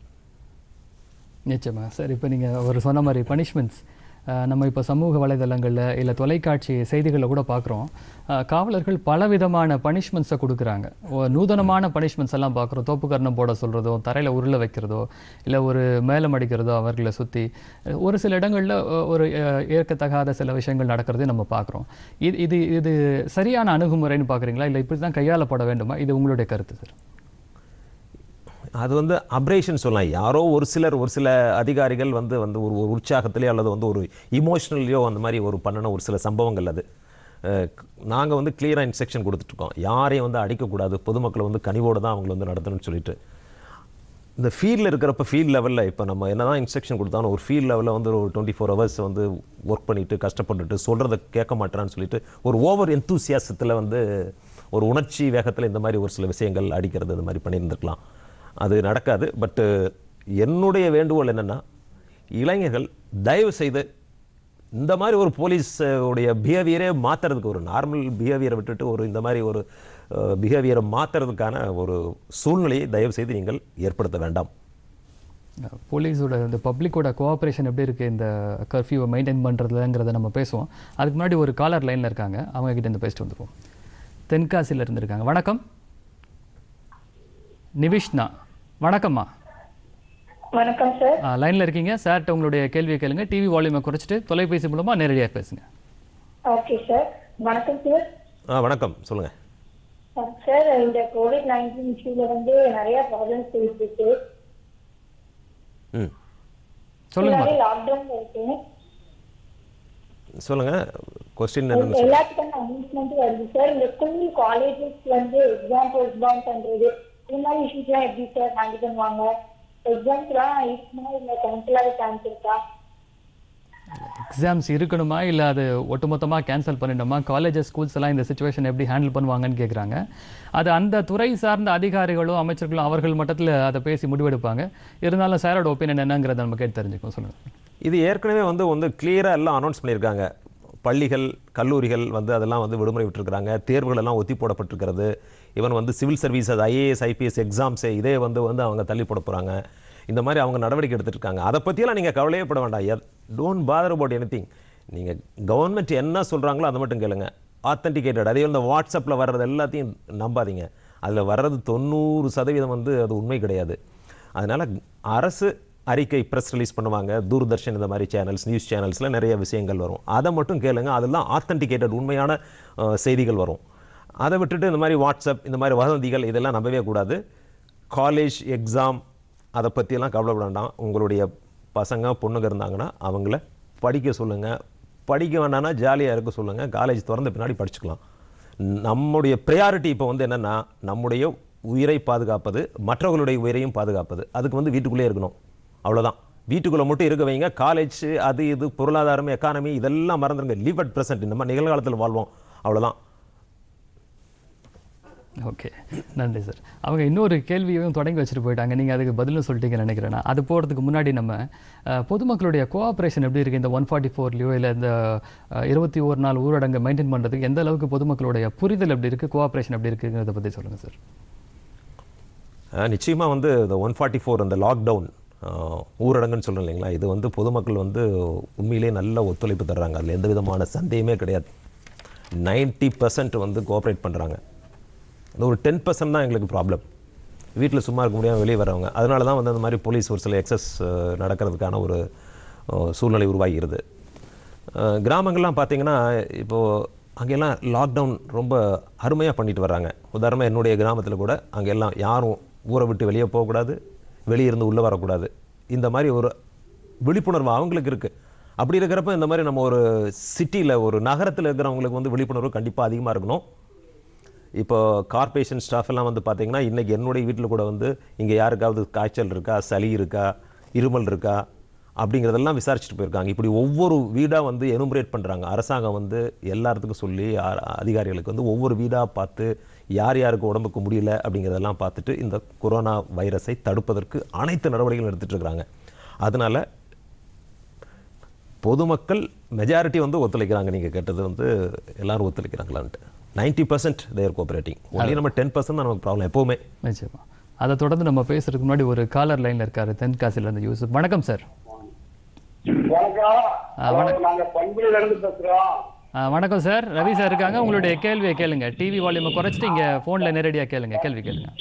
நிச்சயமாக சார். இப்போ நீங்கள் ஒரு சொன்ன மாதிரி பனிஷ்மெண்ட்ஸ் நம்ம இப்போ சமூக வலைதளங்களில் இல்லை தொலைக்காட்சி செய்திகளில் கூட பார்க்குறோம். காவலர்கள் பலவிதமான பனிஷ்மெண்ட்ஸை கொடுக்குறாங்க. நூதனமான பனிஷ்மெண்ட்ஸ் எல்லாம் பார்க்குறோம். தோப்புக்கரணம் போட சொல்கிறதோ, தரையில் உருளை வைக்கிறதோ, இல்லை ஒரு மேலம் அடிக்கிறதோ அவர்களை சுற்றி. ஒரு சில இடங்களில் ஒரு ஏற்கத்தகாத சில விஷயங்கள் நடக்கிறதையும் நம்ம பார்க்குறோம். இது சரியான அணுகுமுறைன்னு பார்க்குறீங்களா, இல்லை இப்படி தான் கையாளப்பட வேண்டுமா? இது உங்களுடைய கருத்து சார்? அது வந்து அப்ரேஷன் சொல்லலாம். யாரோ ஒரு சில அதிகாரிகள் வந்து வந்து ஒரு உற்சாகத்திலேயோ அல்லது வந்து ஒரு இமோஷ்னல்லையோ அந்த மாதிரி ஒரு பண்ணின ஒரு சில சம்பவங்கள். அது நாங்கள் வந்து கிளியராக இன்ஸ்ட்ரக்ஷன் கொடுத்துட்ருக்கோம், யாரையும் வந்து அடிக்கக்கூடாது, பொதுமக்களை வந்து கனிவோடு தான் அவங்களை வந்து நடத்தணும்னு சொல்லிட்டு. இந்த ஃபீல்டில் இருக்கிறப்ப ஃபீல்ட் லெவலில் இப்போ நம்ம என்ன தான் இன்ஸ்ட்ரக்ஷன் கொடுத்தாலும் ஒரு ஃபீல்ட் லெவலில் வந்து ஒரு 24 hours வந்து ஒர்க் பண்ணிவிட்டு கஷ்டப்பட்டுட்டு சொல்கிறத கேட்க மாட்டேறான்னு சொல்லிட்டு ஒரு ஓவர் எந்தூசியாசத்தில் வந்து ஒரு உணர்ச்சி வேகத்தில் இந்த மாதிரி ஒரு சில விஷயங்கள் அடிக்கிறது இந்த மாதிரி பண்ணியிருந்துருக்கலாம். அது நடக்காது. பட்டு என்னுடைய வேண்டுகோள் என்னென்னா, இளைஞர்கள் தயவு செய்து இந்த மாதிரி ஒரு போலீஸுடைய பிஹேவியரே மாற்றுறதுக்கு, ஒரு நார்மல் பிஹேவியரை விட்டுட்டு ஒரு இந்த மாதிரி ஒரு பிஹேவியரை மாற்றுறதுக்கான ஒரு சூழ்நிலையை தயவு செய்து நீங்கள் ஏற்படுத்த வேண்டாம். போலீஸோட இந்த பப்ளிக்கோட கோஆப்ரேஷன் எப்படி இருக்குது இந்த கர்ஃப்யூவை மெயின்டைன் பண்ணுறதுங்கிறத நம்ம பேசுவோம். அதுக்கு முன்னாடி ஒரு காலர் லைனில் இருக்காங்க, அவங்கக்கிட்ட இந்த பேசிட்டு வந்துருவோம். தென்காசியில் இருந்துருக்காங்க. வணக்கம் நிவிஷ்ணா. வணக்கம்மா. வணக்கம் சார். லைன்ல இருக்கீங்க சார், உங்களுடைய கேள்வியை கேளுங்க. டிவி வால்யூமை குறைச்சிட்டு தொலைபேசி மூலமா நேரடியாக பேசுங்க. Okay sir. வணக்கம் சார். வணக்கம், சொல்லுங்க சார். இந்த கோவிட்-19 இஷ்யூல வந்து நிறைய ப்ராப்ளம்ஸ் இருக்கு. சொல்லுங்க. நிறைய லாக் டவுன் இருக்கு. சொல்லுங்க. क्वेश्चन என்னன்னு எல்லாத்துக்கும் அனௌன்ஸ்மென்ட் வருது சார். இந்த ஸ்கூல் காலேजेस வந்து எக்ஸாம் போஸ்ட்போன் பண்றது இந்த மாதிரி இஷ்யூஸ்லாம் எப்படி சார் ஹேண்டில் பண்ணுவாங்க? எக்ஸாம்ஸ்லாம் இருக்குமா, இல்லை கவுன்சிலாக சான்ஸ் இருக்கா? எக்ஸாம்ஸ் இருக்கணுமா இல்லை அது ஒட்டுமொத்தமாக கேன்சல் பண்ணிட்டோமா, காலேஜஸ் ஸ்கூல்ஸ் எல்லாம் இந்த சுச்சுவேஷன் எப்படி ஹேண்டில் பண்ணுவாங்கன்னு கேட்குறாங்க. அது அந்த துறை சார்ந்த அதிகாரிகளும் அமைச்சர்களும் அவர்கள் மட்டத்தில் அதை பேசி முடிவெடுப்பாங்க. இருந்தாலும் சாரோட ஒப்பீனியன் என்னங்கிறத நம்ம கேட்டு தெரிஞ்சுக்கோம். சொல்லுங்கள். இது ஏற்கனவே வந்து கிளியராக எல்லாம் அனௌன்ஸ் பண்ணியிருக்காங்க. பள்ளிகள் கல்லூரிகள் அதெல்லாம் விடுமுறை விட்டுருக்கிறாங்க. தேர்வுகள் எல்லாம் ஒத்தி போடப்பட்டிருக்கிறது. Even civil services IAS IPS எக்ஸாம்ஸே இதே வந்து அவங்க தள்ளி போட போகிறாங்க. இந்த மாதிரி அவங்க நடவடிக்கை எடுத்துகிட்டு இருக்காங்க. அதை பற்றியெல்லாம் நீங்கள் கவலையே பட வேண்டாம். Don't bother about anything. நீங்கள் கவர்மெண்ட் என்ன சொல்கிறாங்களோ அதை மட்டும் கேளுங்க. ஆத்தென்டிகேட்டட், அதே இந்த வாட்ஸ்அப்பில் வர்றது எல்லாத்தையும் நம்பாதீங்க. அதில் வர்றது 90% அது உண்மை கிடையாது. அதனால் அரசு அறிக்கை ப்ரெஸ் ரிலீஸ் பண்ணுவாங்க. தூர்தர்ஷன் இந்த மாதிரி சேனல்ஸ், நியூஸ் சேனல்ஸில் நிறைய விஷயங்கள் வரும். அதை மட்டும் கேளுங்க. அதெல்லாம் ஆத்தென்டிகேட்டட் உண்மையான செய்திகள் வரும். அதை விட்டுட்டு இந்த மாதிரி வாட்ஸ்அப் இந்த மாதிரி வதந்திகள் இதெல்லாம் நம்பவே கூடாது. காலேஜ் எக்ஸாம் அதை பற்றியெல்லாம் கவலைப்பட வேண்டாம். உங்களுடைய பசங்க பொண்ணுங்க இருந்தாங்கன்னா அவங்கள படிக்க சொல்லுங்கள். படிக்க வேண்டாம்னா ஜாலியாக இருக்க சொல்லுங்கள். காலேஜ் திறந்த பின்னாடி படிச்சுக்கலாம். நம்முடைய ப்ரையாரிட்டி இப்போ என்னென்னா நம்முடைய உயிரை பாதுகாப்பது, மற்றவர்களுடைய உயிரையும் பாதுகாப்பது. அதுக்கு வீட்டுக்குள்ளே இருக்கணும், அவ்வளோதான். வீட்டுக்குள்ளே மட்டும் இருக்க வைங்க. காலேஜ் அது இது பொருளாதாரம் எக்கானமி இதெல்லாம் மறந்துடுங்க. Leave at present. இந்த மாதிரி நிகழ்காலத்தில் வாழ்வோம், அவ்வளோதான். ஓகே, நன்றி சார். அவங்க இன்னொரு கேள்வியையும் தொடங்கி வச்சுட்டு போயிட்டாங்க. நீங்கள் அதுக்கு பதிலும் சொல்லிட்டீங்கன்னு நினைக்கிறேன்னா, அது போகிறதுக்கு முன்னாடி நம்ம பொதுமக்களுடைய கோஆப்ரேஷன் எப்படி இருக்குது இந்த 144லேயோ இல்லை இந்த 21 நாள் ஊரடங்கு மெயின்டைன் பண்ணுறதுக்கு எந்த அளவுக்கு பொதுமக்களுடைய புரிதல் எப்படி இருக்குது, கோஆப்ரேஷன் எப்படி இருக்குங்கிறத பற்றி சொல்லுங்கள் சார். நிச்சயமாக இந்த 144 அந்த லாக்டவுன் ஊரடங்குன்னு சொல்கிறோம் இல்லைங்களா, இது பொதுமக்கள் உண்மையிலே நல்ல ஒத்துழைப்பு தர்றாங்க. அதில் எந்த விதமான சந்தேகமே கிடையாது. 90% கோஆப்ரேட் பண்ணுறாங்க. அது ஒரு 10% தான் எங்களுக்கு ப்ராப்ளம். வீட்டில் சும்மா இருக்க முடியாமல் வெளியே வரவங்க. அதனால தான் அந்த மாதிரி போலீஸ் ஒரு சில எக்ஸஸ் நடக்கிறதுக்கான ஒரு சூழ்நிலை உருவாகிடுது. கிராமங்கள்லாம் பார்த்திங்கன்னா இப்போது அங்கெல்லாம் லாக்டவுன் ரொம்ப அருமையாக பண்ணிட்டு வர்றாங்க. உதாரணமாக என்னுடைய கிராமத்தில் கூட அங்கெல்லாம் யாரும் ஊரை விட்டு வெளியே போகக்கூடாது, வெளியிருந்து உள்ளே வரக்கூடாது, இந்த மாதிரி ஒரு விழிப்புணர்வு அவங்களுக்கு இருக்குது. அப்படி இருக்கிறப்ப இந்த மாதிரி நம்ம ஒரு சிட்டியில் ஒரு நகரத்தில் இருக்கிறவங்களுக்கு விழிப்புணர்வு கண்டிப்பாக அதிகமாக இருக்கணும். இப்போ கார்பரேஷன் ஸ்டாஃப் எல்லாம் பார்த்திங்கன்னா இன்றைக்கி என்னுடைய வீட்டில் கூட இங்கே யாருக்காவது காய்ச்சல் இருக்கா, சளி இருக்கா, இருமல் இருக்கா அப்படிங்கிறதெல்லாம் விசாரிச்சுட்டு போயிருக்காங்க. இப்படி ஒவ்வொரு வீடாக எனுமரேட் பண்ணுறாங்க. அரசாங்கம் எல்லாத்துக்கும் சொல்லி அதிகாரிகளுக்கு ஒவ்வொரு வீடாக பார்த்து யார் யாருக்கு உடம்புக்கு முடியல அப்படிங்கிறதெல்லாம் பார்த்துட்டு இந்த கொரோனா வைரஸை தடுப்பதற்கு அனைத்து நடவடிக்கைகளும் எடுத்துகிட்டு இருக்கிறாங்க. அதனால் பொதுமக்கள் மெஜாரிட்டி ஒத்துழைக்கிறாங்க. நீங்கள் கேட்டது எல்லோரும் ஒத்துழைக்கிறாங்களான்ட்டு 90% they are cooperating. ஒன்லி நம்ம 10% தான் நமக்கு ப்ராப்ளம் எப்போவுமே. நிச்சயமா. அதை தொடர்ந்து நம்ம பேசுறதுக்கு முன்னாடி ஒரு காலர் லைனில் இருக்காரு. தென்காசியில் இருந்து யூசுப். வணக்கம் சார். வணக்கம் சார். ரவி சார் இருக்காங்க. உங்களுடைய கேள்வியை கேளுங்க. டிவி வால்யூமை குறைச்சிட்டு இங்கே ஃபோனில் நேரடியாக கேளுங்க. கேள்வி கேளுங்க.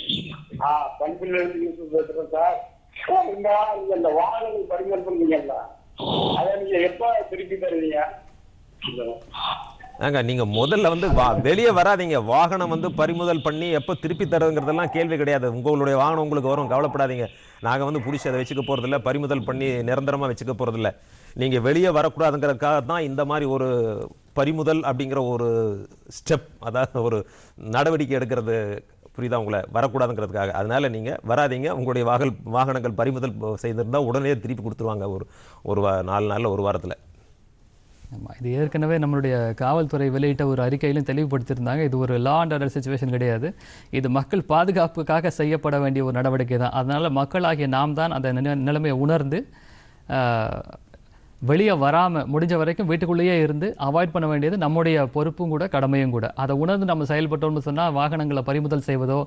நீங்கள் முதல்ல வெளியே வராதிங்க. வாகனம் பறிமுதல் பண்ணி எப்போ திருப்பி தரதுங்கிறதெல்லாம் கேள்வி கிடையாது. உங்களுடைய வாகனம் உங்களுக்கு வரும், கவலைப்படாதீங்க. நாங்கள் பிடிச்சி அதை வச்சுக்க போகிறதில்ல, பறிமுதல் பண்ணி நிரந்தரமாக வச்சுக்க போகிறதில்ல. நீங்கள் வெளியே வரக்கூடாதுங்கிறதுக்காக தான் இந்த மாதிரி ஒரு பறிமுதல் அப்படிங்கிற ஒரு ஸ்டெப், அதாவது ஒரு நடவடிக்கை எடுக்கிறது. புரியுதா? உங்களை வரக்கூடாதுங்கிறதுக்காக. அதனால் நீங்கள் வராதிங்க. உங்களுடைய வாகனங்கள் பறிமுதல் செய்திருந்தால் உடனே திருப்பி கொடுத்துருவாங்க. ஒரு 4 நாளில், ஒரு வாரத்தில். இது ஏற்கனவே நம்மளுடைய காவல்துறை வெளியிட்ட ஒரு அறிக்கையிலும் தெளிவுபடுத்தியிருந்தாங்க. இது ஒரு லா அண்ட் ஆர்டர் சிச்சுவேஷன் கிடையாது. இது மக்கள் பாதுகாப்புக்காக செய்யப்பட வேண்டிய ஒரு நடவடிக்கை தான். அதனால் மக்களாகிய நாம் தான் அந்த நிலைமையை உணர்ந்து வெளியே வராமல் முடிஞ்ச வரைக்கும் வீட்டுக்குள்ளேயே இருந்து அவாய்ட் பண்ண வேண்டியது நம்முடைய பொறுப்பும் கூட கடமையும் கூட. அதை உணர்ந்து நம்ம செயல்பட்டோம்னு சொன்னால் வாகனங்களை பறிமுதல் செய்வதோ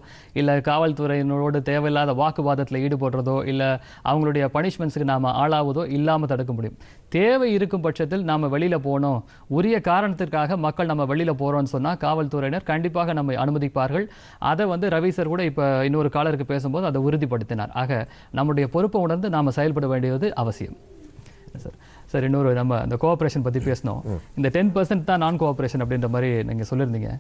இல்லை காவல்துறையினரோடு தேவையில்லாத வாக்குவாதத்தில் ஈடுபடுறதோ இல்லை அவங்களுடைய பனிஷ்மெண்ட்ஸுக்கு நாம் ஆளாவதோ இல்லாமல் தடுக்க முடியும். தேவை இருக்கும் பட்சத்தில் நாம் வெளியில் போகணும், உரிய காரணத்திற்காக மக்கள் நம்ம வெளியில் போகிறோன்னு சொன்னால் காவல்துறையினர் கண்டிப்பாக நம்மை அனுமதிப்பார்கள். அதை ரவி சார் கூட இப்போ இன்னொரு காலருக்கு பேசும்போது அதை உறுதிப்படுத்தினார். ஆக நம்முடைய பொறுப்பை உணர்ந்து நாம் செயல்பட வேண்டியது அவசியம். சார் சார் இன்னொரு நம்ம இந்த கோஆப்ரேஷன் பற்றி பேசணும். இந்த 10% தான் நான் கோஆப்ரேஷன் அப்படின்ற மாதிரி நீங்கள் சொல்லியிருந்தீங்க.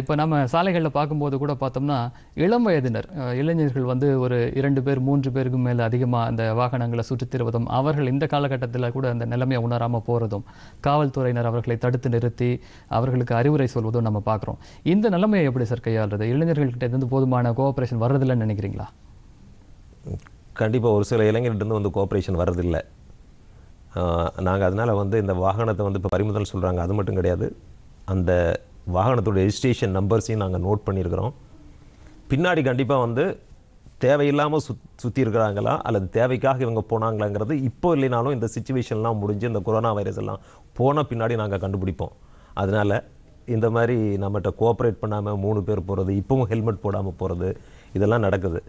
இப்போ நம்ம சாலைகளில் பார்க்கும்போது கூட பார்த்தோம்னா இளம் வயதினர் இளைஞர்கள் ஒரு 2 பேர் 3 பேருக்கு மேலே அதிகமாக அந்த வாகனங்களை சுற்றி திருவதும் அவர்கள் இந்த காலகட்டத்தில் கூட அந்த நிலைமையை உணராமல் போகிறதும் காவல்துறையினர் அவர்களை தடுத்து நிறுத்தி அவர்களுக்கு அறிவுரை சொல்வதும் நம்ம பார்க்குறோம். இந்த நிலைமையை எப்படி சார் கையாளுறது? இளைஞர்கள்கிட்ட போதுமான கோஆப்ரேஷன் வர்றதில்லைன்னு நினைக்கிறீங்களா? கண்டிப்பாக ஒரு சில இளைஞர்கிட்ட கோஆப்ரேஷன் வர்றதில்லை. நாங்கள் அதனால் வந்து இந்த வாகனத்தை வந்து இப்போ பறிமுதல் சொல்கிறாங்க, அது மட்டும் கிடையாது, அந்த வாகனத்தோட ரெஜிஸ்ட்ரேஷன் நம்பர்ஸையும் நாங்கள் நோட் பண்ணியிருக்கிறோம். பின்னாடி கண்டிப்பாக வந்து தேவையில்லாமல் சுற்றி இருக்கிறாங்களா அல்லது தேவைக்காக இவங்க போனாங்களாங்கிறது இப்போ இல்லைனாலும் இந்த சுச்சுவேஷன்லாம் முடிஞ்சு இந்த கொரோனா வைரஸ் எல்லாம் போன பின்னாடி நாங்கள் கண்டுபிடிப்போம். அதனால் இந்த மாதிரி நம்மகிட்ட கோஆப்ரேட் பண்ணாமல் 3 பேர் போகிறது, இப்போவும் ஹெல்மெட் போடாமல் போகிறது, இதெல்லாம் நடக்குது.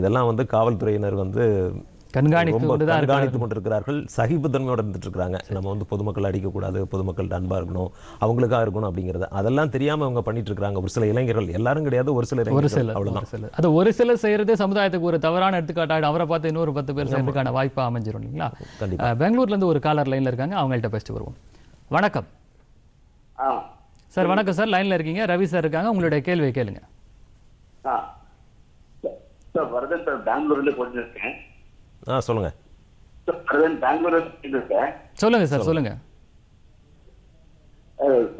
இதெல்லாம் வந்து காவல்துறையினர் வந்து கண்காணித்து கொண்டிருக்கிறார்கள், சகிப்புத்தன்மையோடு இருந்துட்டுருக்கிறாங்க. நம்ம வந்து பொதுமக்கள் அடிக்கக்கூடாது, பொதுமக்கள்கிட்ட அன்பாக இருக்கணும், அவங்களுக்காக இருக்கணும் அப்படிங்கிறது அதெல்லாம் தெரியாமல் அவங்க பண்ணிட்டு இருக்கிறாங்க. ஒரு சில இளைஞர்கள், எல்லாரும் கிடையாது, ஒரு சில இளைஞர்கள், அவ்வளோதான். அது ஒரு சிலர் செய்கிறதே சமுதாயத்துக்கு ஒரு தவறான எடுத்துக்காட்டாக அவரை பார்த்து இன்னொரு 10 பேர் செய்யறதுக்கான வாய்ப்பாக அமைஞ்சிடும் இல்லைங்களா? கண்டிப்பாக. பெங்களூர்லேருந்து ஒரு காலர் லைனில் இருக்காங்க, அவங்கள்ட்ட பேசிட்டு வருவோம். வணக்கம் சார். வணக்கம் சார், லைனில் இருக்கீங்க. ரவி சார் இருக்காங்க, உங்களுடைய கேள்வியை கேளுங்க. சார் வரதன் சார், பெங்களூர்லேருந்து போயிருக்கேன். ஆ சொல்லுங்க. வரதன் பெங்களூர்லேருந்து இருக்கேன். சொல்லுங்க சார், சொல்லுங்க.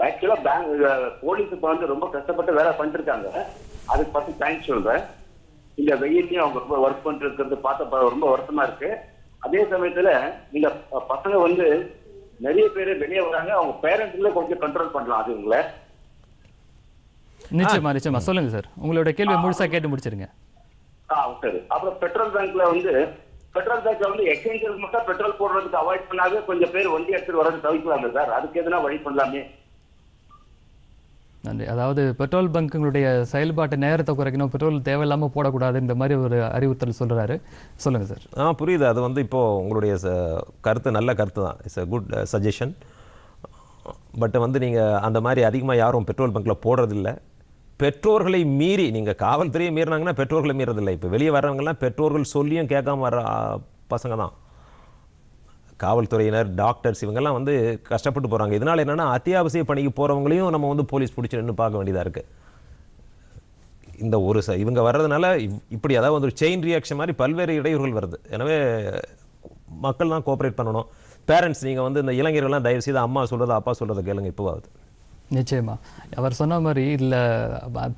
ஆக்சுவலாக போலீஸ் இப்போ வந்து ரொம்ப கஷ்டப்பட்டு வேலை பண்ணிருக்காங்க, அதுக்கு பார்த்து தேங்க்ஸ் சொல்றேன். இந்த வெயிட்லையும் அவங்க ரொம்ப ஒர்க் பண்ணிட்டு இருக்கிறது பார்த்த ரொம்ப வருத்தமா இருக்கு. அதே சமயத்தில் இந்த பசங்க வந்து நிறைய பேர் வெளியே வராங்க, அவங்க பேரண்ட்ஸுங்களே கொஞ்சம் கண்ட்ரோல் பண்ணலாம். அது உங்களை நிச்சயமா நிச்சயமா சொல்லுங்க சார், உங்களோட கேள்வி முழுசா கேட்டு முடிச்சிருங்க. சரி, அப்புறம் பெட்ரோல் பேங்க்ல வந்து எக்ஸ்சேஞ்சருக்கு மட்டும் பெட்ரோல் போடுறதுக்கு அவாய்ட் பண்ணாவே கொஞ்சம் பேர் வண்டி எடுத்துட்டு வரது தவிர்க்கலாமே சார், அதுக்கு எதுனா வழி பண்ணலாமே. நன்றி. அதாவது பெட்ரோல் பங்குங்களுடைய செயல்பாட்டு நேரத்தை குறைக்கணும், பெட்ரோல் தேவையில்லாமல் போடக்கூடாது, இந்த மாதிரி ஒரு அறிவுறுத்தல் சொல்கிறாரு. சொல்லுங்கள் சார். ஆ புரியுது. அது வந்து இப்போது உங்களுடைய கருத்து நல்ல கருத்து தான், it's a good suggestion. But வந்து நீங்கள் அந்த மாதிரி அதிகமாக யாரும் பெட்ரோல் பங்கில் போடுறதில்ல. பெற்றோர்களை மீறி நீங்கள் காவல்துறையை மீறினாங்கன்னா பெற்றோர்களை மீறதில்லை. இப்போ வெளியே வர்றவங்கலாம் பெற்றோர்கள் சொல்லியும் கேட்காம வர பசங்க தான். காவல்துறையினர், டாக்டர்ஸ், இவங்கெல்லாம் வந்து கஷ்டப்பட்டு போகிறாங்க. இதனால் என்னென்னா அத்தியாவசிய பணிக்கு போகிறவங்களையும் நம்ம வந்து போலீஸ் பிடிச்சி நின்று பார்க்க வேண்டியதாக இருக்குது. இந்த ஒரு இவங்க வர்றதுனால இப்படி அதாவது வந்து ஒரு செயின் ரியாக்ஷன் மாதிரி பல்வேறு இடையூறுகள் வருது. எனவே மக்கள் தான் கோஆப்ரேட் பண்ணணும். பேரண்ட்ஸ், நீங்கள் வந்து இந்த இளைஞர்கள்லாம் தயவு செய்து அம்மா சொல்கிறத அப்பா சொல்கிறத கேளுங்க. இப்போவாது நிச்சயமா அவர் சொன்ன மாதிரி இதில்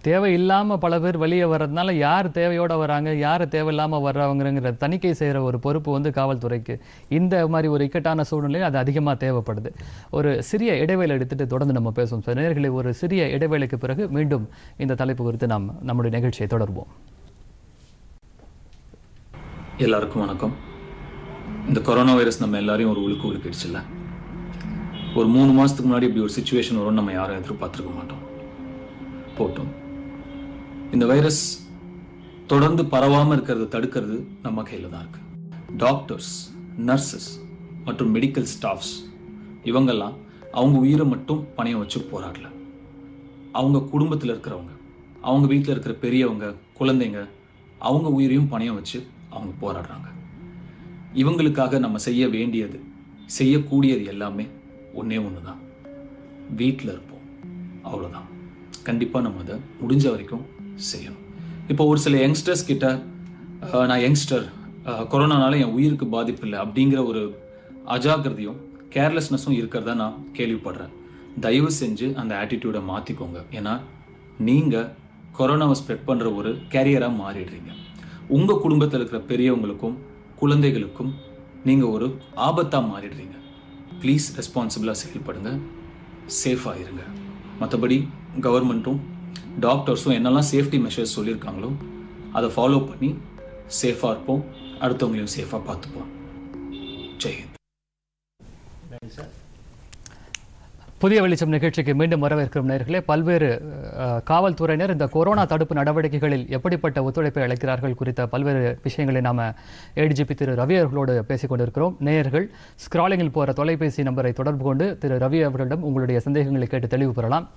தேவையில்லாமல் பல பேர் வெளியே வர்றதுனால யார் தேவையோடு வராங்க, யார் தேவையில்லாமல் வர்றவங்கிற தணிக்கை செய்கிற ஒரு பொறுப்பு வந்து காவல்துறைக்கு இந்த மாதிரி ஒரு இக்கட்டான சூழ்நிலையில் அது அதிகமாக தேவைப்படுது. ஒரு சிறிய இடைவேளை எடுத்துகிட்டு தொடர்ந்து நம்ம பேசுவோம் சார். நேயர்களே, ஒரு சிறிய இடைவேளைக்கு பிறகு மீண்டும் இந்த தலைப்பு குறித்து நம்முடைய நிகழ்ச்சியை தொடர்வோம். எல்லாருக்கும் வணக்கம். இந்த கொரோனா வைரஸ் நம்ம எல்லாரையும் ஒரு உழுக்கு உழுக்கிடுச்சுல்ல. ஒரு 3 மாதத்துக்கு முன்னாடி இப்படி ஒரு சுச்சுவேஷன் வரும்னு நம்ம யாரும் எதிர்பார்த்துருக்க மாட்டோம். போட்டோம். இந்த வைரஸ் தொடர்ந்து பரவாமல் இருக்கிறத தடுக்கிறது நம்ம கையில் தான் இருக்குது. டாக்டர்ஸ், நர்சஸ் மற்றும் மெடிக்கல் ஸ்டாஃப்ஸ் இவங்கெல்லாம் அவங்க உயிரை மட்டும் பணையம் வச்சு போராடல. அவங்க குடும்பத்தில் இருக்கிறவங்க, அவங்க வீட்டில் இருக்கிற பெரியவங்க, குழந்தைங்க, அவங்க உயிரையும் பணையம் வச்சு அவங்க போராடுறாங்க. இவங்களுக்காக நம்ம செய்ய வேண்டியது, செய்யக்கூடியது எல்லாமே ஒன்றே ஒன்று தான், வீட்டில் இருப்போம், அவ்வளோதான். கண்டிப்பாக நம்ம அதை முடிஞ்ச வரைக்கும் செய்யணும். இப்போ ஒரு சில யங்ஸ்டர்ஸ் கிட்ட நான் யங்ஸ்டர், கொரோனானால என் உயிருக்கு பாதிப்பு இல்லை அப்படிங்கிற ஒரு அஜாக்கிரதையும் கேர்லெஸ்னஸும் இருக்கிறதா நான் கேள்விப்படுறேன். தயவு செஞ்சு அந்த ஆட்டிடியூடை மாற்றிக்கோங்க. ஏன்னா நீங்கள் கொரோனாவை ஸ்ப்ரெட் பண்ணுற ஒரு கேரியராக மாறிடுறீங்க. உங்கள் குடும்பத்தில் இருக்கிற பெரியவங்களுக்கும் குழந்தைகளுக்கும் நீங்கள் ஒரு ஆபத்தாக மாறிடுறீங்க. ப்ளீஸ் ரெஸ்பான்சிபிளாக செயல்படுங்க, சேஃபாக இருங்க. மற்றபடி கவர்மெண்ட்டும் டாக்டர்ஸும் என்னெல்லாம் சேஃப்டி மெஷர்ஸ் சொல்லியிருக்காங்களோ அதை ஃபாலோ பண்ணி சேஃபாக இருப்போம், அடுத்தவங்களையும் சேஃபாக பார்த்துப்போம். ஜெயஹிந்த். புதிய வெளிச்சம் நிகழ்ச்சிக்கு மீண்டும் வரவேற்கும் நேயர்களே. பல்வேறு காவல்துறையினர் இந்த கொரோனா தடுப்பு நடவடிக்கைகளில் எப்படிப்பட்ட ஒத்துழைப்பை அளிக்கிறார்கள் குறித்த பல்வேறு விஷயங்களை நாம் ஏடிஜிபி திரு ரவி அவர்களோடு பேசிக் கொண்டிருக்கிறோம். நேயர்கள் ஸ்க்ராலிங்கில் போகிற தொலைபேசி நம்பரை தொடர்பு கொண்டு திரு ரவி அவர்களிடம் உங்களுடைய சந்தேகங்களை கேட்டு தெளிவு பெறலாம்.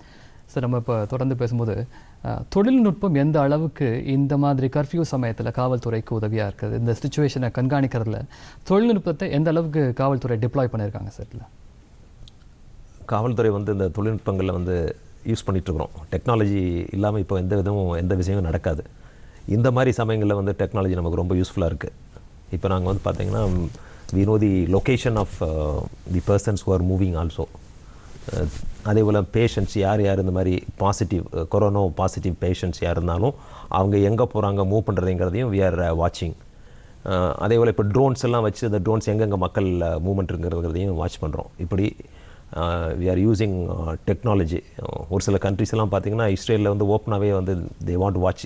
சார், நம்ம இப்போ தொடர்ந்து பேசும்போது தொழில்நுட்பம் எந்த அளவுக்கு இந்த மாதிரி கர்ஃப்யூ சமயத்தில் காவல்துறைக்கு உதவியாக இருக்குது, இந்த சுச்சுவேஷனை கண்காணிக்கிறதுல தொழில்நுட்பத்தை எந்த அளவுக்கு காவல்துறை டிப்ளாய் பண்ணியிருக்காங்க சார்? இல்லை, காவல்துறை வந்து இந்த தொழில்நுட்பங்களில் வந்து யூஸ் பண்ணிகிட்ருக்குறோம். டெக்னாலஜி இல்லாமல் இப்போ எந்த விஷயமும் நடக்காது. இந்த மாதிரி சமயங்களில் வந்து டெக்னாலஜி நமக்கு ரொம்ப யூஸ்ஃபுல்லாக இருக்குது. இப்போ நாங்கள் வந்து பார்த்திங்கன்னா we know the location of the persons who are moving also. அதே போல் பேஷண்ட்ஸ் யார் இந்த மாதிரி பாசிட்டிவ் கொரோனா பாசிட்டிவ் பேஷண்ட்ஸ் யார் இருந்தாலும் அவங்க எங்கே போகிறாங்க, மூவ் பண்ணுறதுங்கிறதையும் we are watching. அதே போல் இப்போ ட்ரோன்ஸ் எல்லாம் வச்சு அந்த ட்ரோன்ஸ் எங்கெங்கே மக்கள் மூவ்மெண்ட்டுங்கிறதையும் வாட்ச் பண்ணுறோம். இப்படி வி ஆர் யூஸிங் டெக்னாலஜி. ஒரு சில கண்ட்ரிஸ் எல்லாம் பார்த்திங்கன்னா இஸ்ரேலில் வந்து ஓப்பனாகவே வந்து தே வாண்ட் வாட்ச்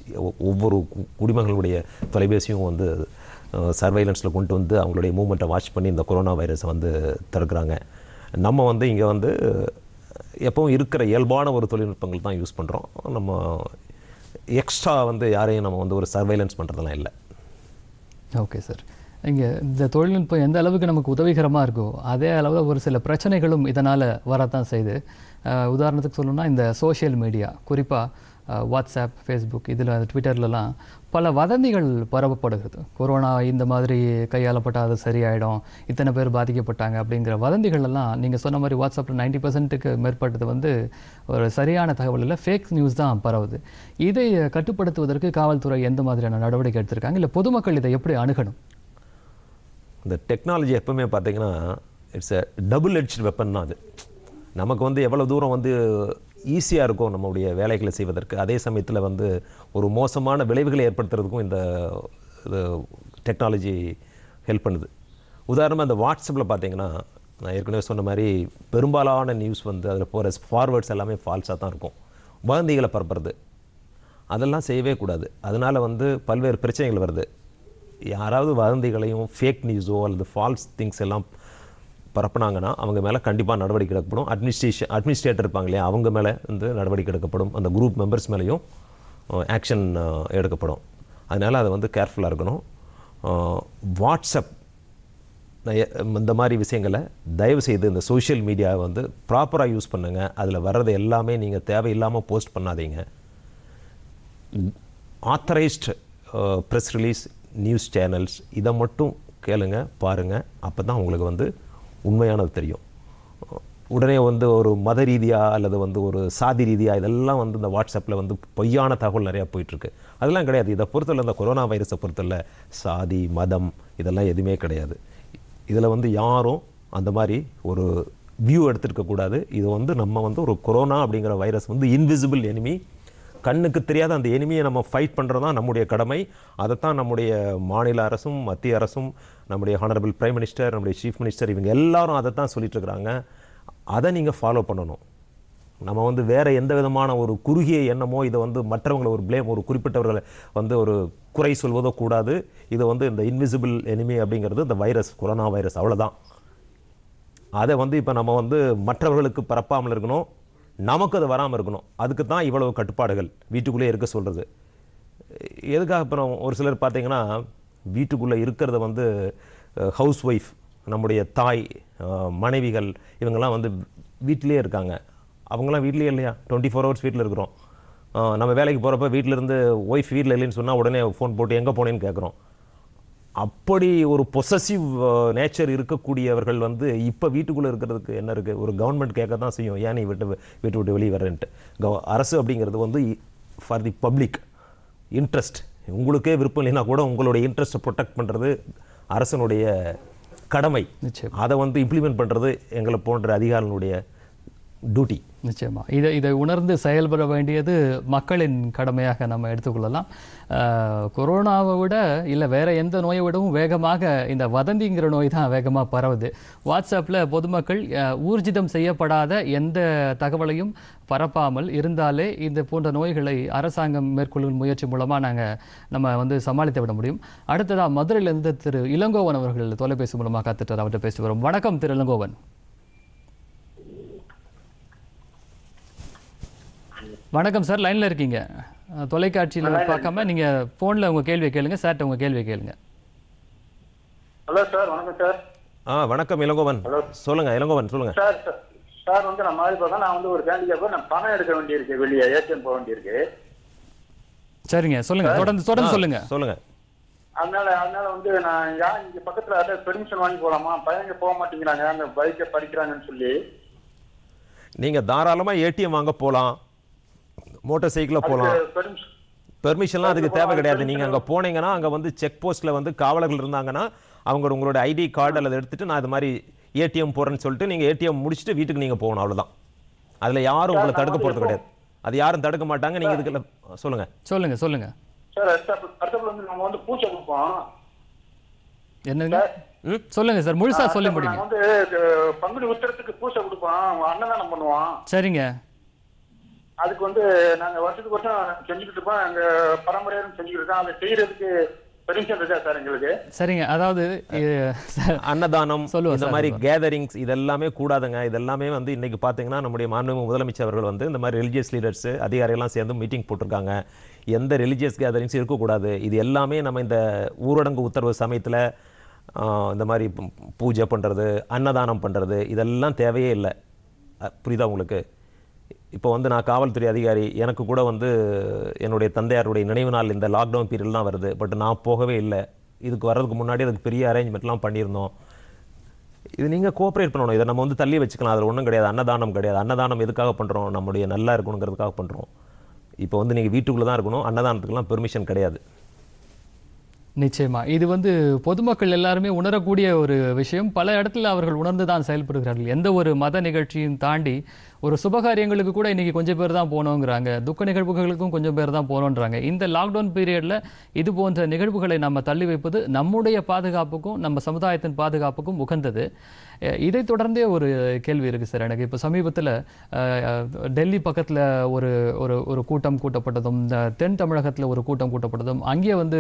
ஒவ்வொரு குடிமக்களுடைய தொலைபேசியும் வந்து சர்வைலன்ஸில் கொண்டு வந்து அவங்களுடைய மூவ்மெண்ட்டை வாட்ச் பண்ணி இந்த கொரோனா வைரஸை வந்து தடுக்கிறாங்க. நம்ம வந்து இங்கே வந்து எப்பவும் இருக்கிற இயல்பான ஒரு தொழில்நுட்பங்கள் தான் யூஸ் பண்ணுறோம். நம்ம எக்ஸ்ட்ரா வந்து யாரையும் நம்ம வந்து ஒரு சர்வைலன்ஸ் பண்ணுறதெல்லாம் இல்லை. ஓகே சார், இங்கே இந்த தொழில்நுட்பம் எந்த அளவுக்கு நமக்கு உதவிகரமாக இருக்கோ அதே அளவில் ஒரு சில பிரச்சனைகளும் இதனால் வரத்தான் செய்யுது. உதாரணத்துக்கு சொல்லணும்னா இந்த சோஷியல் மீடியா, குறிப்பாக வாட்ஸ்அப், ஃபேஸ்புக், இதில் ட்விட்டர்லலாம் பல வதந்திகள் பரவப்படுகிறது. கொரோனா இந்த மாதிரி கையாளப்பட்டால் அது சரியாயிடும், இத்தனை பேர் பாதிக்கப்பட்டாங்க அப்படிங்கிற வதந்திகள்லாம் நீங்கள் சொன்ன மாதிரி வாட்ஸ்அப்பில் 90% மேற்பட்டது வந்து ஒரு சரியான தகவல் இல்லை, ஃபேக் நியூஸ் தான் பரவுது. இதை கட்டுப்படுத்துவதற்கு காவல்துறை எந்த மாதிரியான நடவடிக்கை எடுத்திருக்காங்க, இல்லை பொதுமக்கள் இதை எப்படி அணுகணும்? இந்த டெக்னாலஜி எப்பவுமே பார்த்திங்கன்னா it's a double edged weapon தான். அது நமக்கு வந்து எவ்வளோ தூரம் வந்து ஈஸியாக இருக்கும் நம்மளுடைய வேலைகளை செய்வதற்கு, அதே சமயத்தில் வந்து ஒரு மோசமான விளைவுகளை ஏற்படுத்துறதுக்கும் இந்த டெக்னாலஜி ஹெல்ப் பண்ணுது. உதாரணமாக இந்த வாட்ஸ்அப்பில் பார்த்திங்கன்னா நான் ஏற்கனவே சொன்ன மாதிரி பெரும்பாலான நியூஸ் வந்து அதில் போகிற ஃபார்வேர்ட்ஸ் எல்லாமே ஃபால்ஸாக தான் இருக்கும். வதந்திகளை பரப்புறது அதெல்லாம் செய்யவே கூடாது. அதனால் வந்து பல்வேறு பிரச்சனைகள் வருது. யாராவது வதந்திகளையும் ஃபேக் நியூஸோ அல்லது ஃபால்ஸ் திங்ஸ் எல்லாம் பரப்புனாங்கன்னா அவங்க மேலே கண்டிப்பாக நடவடிக்கை எடுக்கப்படும். அட்மினிஸ்ட்ரேட்டர் இருப்பாங்க இல்லையா, அவங்க மேலே வந்து நடவடிக்கை எடுக்கப்படும். அந்த குரூப் மெம்பர்ஸ் மேலேயும் ஆக்ஷன் எடுக்கப்படும். அதனால் அதை வந்து கேர்ஃபுல்லாக இருக்கணும். வாட்ஸ்அப் இந்த மாதிரி விஷயங்களை தயவுசெய்து இந்த சோஷியல் மீடியாவை வந்து ப்ராப்பராக யூஸ் பண்ணுங்கள். அதில் வர்றது எல்லாமே நீங்கள் தேவையில்லாமல் போஸ்ட் பண்ணாதீங்க. Authorised press release, news channels இதை மட்டும் கேளுங்க, பாருங்கள். அப்போ தான் உங்களுக்கு வந்து உண்மையானது தெரியும். உடனே வந்து ஒரு மத ரீதியாக அல்லது வந்து ஒரு சாதி ரீதியாக இதெல்லாம் வந்து இந்த வாட்ஸ்அப்பில் வந்து பொய்யான தகவல் நிறையா போயிட்டுருக்கு. அதெல்லாம் கிடையாது. இதை பொறுத்தவரை இந்த கொரோனா வைரஸை பொறுத்தவரை சாதி, மதம் இதெல்லாம் எதுவுமே கிடையாது. இதில் வந்து யாரும் அந்த மாதிரி ஒரு வியூ எடுத்துருக்கக்கூடாது. இது வந்து நம்ம வந்து ஒரு கொரோனா அப்படிங்கிற வைரஸ் வந்து இன்விசிபிள் எனிமி, கண்ணுக்கு தெரியாத அந்த எனிமையை நம்ம ஃபைட் பண்ணுறது தான் நம்முடைய கடமை. அதைத்தான் நம்முடைய மாநில அரசும் மத்திய அரசும், நம்முடைய ஹானரபிள் பிரைம் மினிஸ்டர், நம்முடைய சீஃப் மினிஸ்டர் இவங்க எல்லாரும் அதை தான் சொல்லிட்டுருக்குறாங்க. அதை நீங்கள் ஃபாலோ பண்ணணும். நம்ம வந்து வேறு எந்த விதமான ஒரு குறுகிய எண்ணமோ இதை வந்து மற்றவங்களை ஒரு பிளேம், ஒரு குறிப்பிட்டவர்களை வந்து ஒரு குறை சொல்வதோ கூடாது. இதை வந்து இந்த இன்விசிபிள் எனிமி அப்படிங்கிறது இந்த வைரஸ், கொரோனா வைரஸ், அவ்வளோதான். அதை வந்து இப்போ நம்ம வந்து மற்றவர்களுக்கு பரப்பாமல் இருக்கணும், நமக்கு அது வராமல் இருக்கணும். அதுக்கு தான் இவ்வளவு கட்டுப்பாடுகள் வீட்டுக்குள்ளே இருக்க சொல்கிறது. எதுக்காக? அப்புறம் ஒரு சிலர் பார்த்திங்கன்னா வீட்டுக்குள்ளே இருக்கிறத வந்து ஹவுஸ் ஒய்ஃப், நம்முடைய தாய், மனைவிகள் இவங்கெல்லாம் வந்து வீட்டிலே இருக்காங்க. அவங்களாம் வீட்டிலே இல்லையா, 24 hours வீட்டில் இருக்கிறோம். நம்ம வேலைக்கு போகிறப்ப வீட்டிலேருந்து ஒய்ஃப் வீட்டில் இல்லைன்னு சொன்னால் உடனே ஃபோன் போட்டு எங்கே போனேன்னு கேட்குறோம். அப்படி ஒரு பொசசிவ் நேச்சர் இருக்கக்கூடியவர்கள் வந்து இப்போ வீட்டுக்குள்ளே இருக்கிறதுக்கு என்ன இருக்குது? ஒரு கவர்மெண்ட் கேட்க தான் செய்யும், ஏன் நீ வீட்டு விட்டு வெளியே வரேன்ட்டு. அரசு அப்படிங்கிறது வந்து ஃபார் தி பப்ளிக் இன்ட்ரெஸ்ட். உங்களுக்கே விருப்பம் இல்லைன்னா கூட உங்களுடைய இன்ட்ரெஸ்ட்டை ப்ரொடெக்ட் பண்ணுறது அரசனுடைய கடமை. அதை வந்து இம்ப்ளிமெண்ட் பண்ணுறது எங்களை போன்ற அதிகாரிகளுடைய டியூட்டி. நிச்சயமாக இதை உணர்ந்து செயல்பட வேண்டியது மக்களின் கடமையாக நம்ம எடுத்துக்கொள்ளலாம். கொரோனாவை விட இல்லை வேறு எந்த நோயை விடவும் வேகமாக இந்த வதந்திங்கிற நோய் தான் வேகமாக பரவுது. வாட்ஸ்அப்பில் பொதுமக்கள் ஊர்ஜிதம் செய்யப்படாத எந்த தகவலையும் பரப்பாமல் இருந்தாலே இந்த போன்ற நோய்களை அரசாங்கம் மேற்கொள்ளும் முயற்சி மூலமாக நம்ம வந்து சமாளித்து விட முடியும். அடுத்ததாக மதுரையிலிருந்து திரு இளங்கோவன் அவர்கள் தொலைபேசி மூலமாக காத்துட்டார், அவர்கிட்ட பேசிட்டு வரும். வணக்கம் திரு இளங்கோவன். வணக்கம் சார், லைனில் இருக்கீங்க. தொலைக்காட்சியில் பார்க்காம நீங்கள் ஃபோனில் உங்கள் கேள்வியை கேளுங்க, சார்ட்ட உங்கள் கேள்வியை கேளுங்க. ஹலோ சார், வணக்கம் சார். வணக்கம் இளங்கோவன், சொல்லுங்கள். இளங்கோவன் சொல்லுங்கள் சார். சார் வந்து நான் மாதிரி பார்த்தா நான் வந்து ஒரு ஹேண்டிகேப், நான் பணம் எடுக்க வேண்டியிருக்கு, வெளியே ஏடிஎம் போக வேண்டியிருக்கு. சரிங்க, சொல்லுங்கள், தொடர்ந்து சொல்லுங்கள். சொல்லுங்கள். அதனால வந்து நான் யார் இங்கே பக்கத்தில் அதாவது பெர்மிஷன் வாங்கி போகலாமா? பையங்க போக மாட்டேங்கிறாங்க, அந்த பைக்கை படிக்கிறாங்கன்னு சொல்லி. நீங்கள் தாராளமாக ஏடிஎம் வாங்க போகலாம், மோட்டார் சைக்கிளில் போகலாம். பெர்மிஷன்லாம் அதுக்கு தேவை கிடையாது. நீங்கள் அங்கே போனீங்கன்னா அங்கே வந்து செக் போஸ்ட்டில் வந்து காவலர்கள் இருந்தாங்கன்னா அவங்க உங்களோட ஐடி கார்டு அல்லது எடுத்துகிட்டு நான் இது மாதிரி ஏடிஎம் போகிறேன்னு சொல்லிட்டு நீங்கள் ஏடிஎம் முடிச்சுட்டு வீட்டுக்கு நீங்கள் போகணும், அவ்வளோதான். அதில் யாரும் உங்களை தடுக்க போகிறது கிடையாது, அது யாரும் தடுக்க மாட்டாங்க. நீங்கள் இதுக்குள்ள சொல்லுங்கள். சார், அடுத்த நம்ம வந்து பூச்சை கொடுப்போம். என்னங்க சொல்லுங்க சார், முழுசா சொல்ல முடியுங்க. வந்து பங்குனி உத்திரத்துக்கு பூசை கொடுப்பான், அன்னதானம் பண்ணுவான். சரிங்க. அதுக்கு வந்து நாங்க வருஷத்துக்கு வருஷம் செஞ்சுக்கிட்டு இருக்கோம், எங்க பரம்பரையா செஞ்சுக்கிட்டு இருக்கோம். அதை செய்யறதுக்கு பெர்மிஷன் இருக்கா சார் எங்களுக்கு? சரிங்க. அதாவது அன்னதானம் இந்த மாதிரி கேதரிங்ஸ் இதெல்லாமே கூடாதுங்க. இதெல்லாமே வந்து இன்னைக்கு பாத்தீங்கன்னா நம்முடைய மாண்புமிகு முதலமைச்சர் அவர்கள் வந்து இந்த மாதிரி ரிலிஜியஸ் லீடர்ஸ் அதிகாரிகள்லாம் சேர்ந்து மீட்டிங் போட்டிருக்காங்க. எந்த ரிலிஜியஸ் கேதரிங்ஸ் இருக்கக்கூடாது. இது எல்லாமே நம்ம இந்த ஊரடங்கு உத்தரவு சமயத்துல இந்த மாதிரி பூஜை பண்றது, அன்னதானம் பண்றது இதெல்லாம் தேவையே இல்லை. புரியுதா உங்களுக்கு? இப்போ வந்து நான் காவல்துறை அதிகாரி, எனக்கு கூட வந்து என்னுடைய தந்தையாருடைய நினைவு நாள் இந்த லாக்டவுன் பீரியட்லாம் வருது. பட் நான் போகவே இல்லை. இதுக்கு வர்றதுக்கு முன்னாடி அதுக்கு பெரிய அரேஞ்ச்மெண்ட்லாம் பண்ணியிருந்தோம். இது நீங்கள் கோஆப்ரேட் பண்ணணும். இதை நம்ம வந்து தள்ளி வச்சுக்கலாம், அதில் ஒன்றும் கிடையாது. அன்னதானம் கிடையாது. அன்னதானம் எதுக்காக பண்ணுறோம்? நம்முடைய நல்லா இருக்கணுங்கிறதுக்காக பண்ணுறோம். இப்போ வந்து நீங்கள் வீட்டுக்குள்ளே தான் இருக்கணும், அன்னதானத்துக்குலாம் பெர்மிஷன் கிடையாது. நிச்சயமா இது வந்து பொதுமக்கள் எல்லாருமே உணரக்கூடிய ஒரு விஷயம். பல இடத்துல அவர்கள் உணர்ந்து தான் செயல்படுகிறார்கள். எந்த ஒரு மத நிகழ்ச்சியும் தாண்டி ஒரு சுபகாரியங்களுக்கு கூட இன்னைக்கு கொஞ்சம் பேர் தான் போனோங்கிறாங்க, துக்க நிகழ்வுகளுக்கும் கொஞ்சம் பேர் தான் போனோன்றாங்க. இந்த லாக்டவுன் பீரியடில் இது போன்ற நிகழ்வுகளை நம்ம தள்ளி வைப்பது நம்முடைய பாதுகாப்புக்கும் நம்ம சமுதாயத்தின் பாதுகாப்புக்கும் உகந்தது. இதை தொடர்ந்தே ஒரு கேள்வி இருக்குது சார் எனக்கு. இப்போ சமீபத்தில் டெல்லி பக்கத்தில் ஒரு ஒரு கூட்டம் கூட்டப்பட்டதும், தென் தமிழகத்தில் ஒரு கூட்டம் கூட்டப்பட்டதும், அங்கே வந்து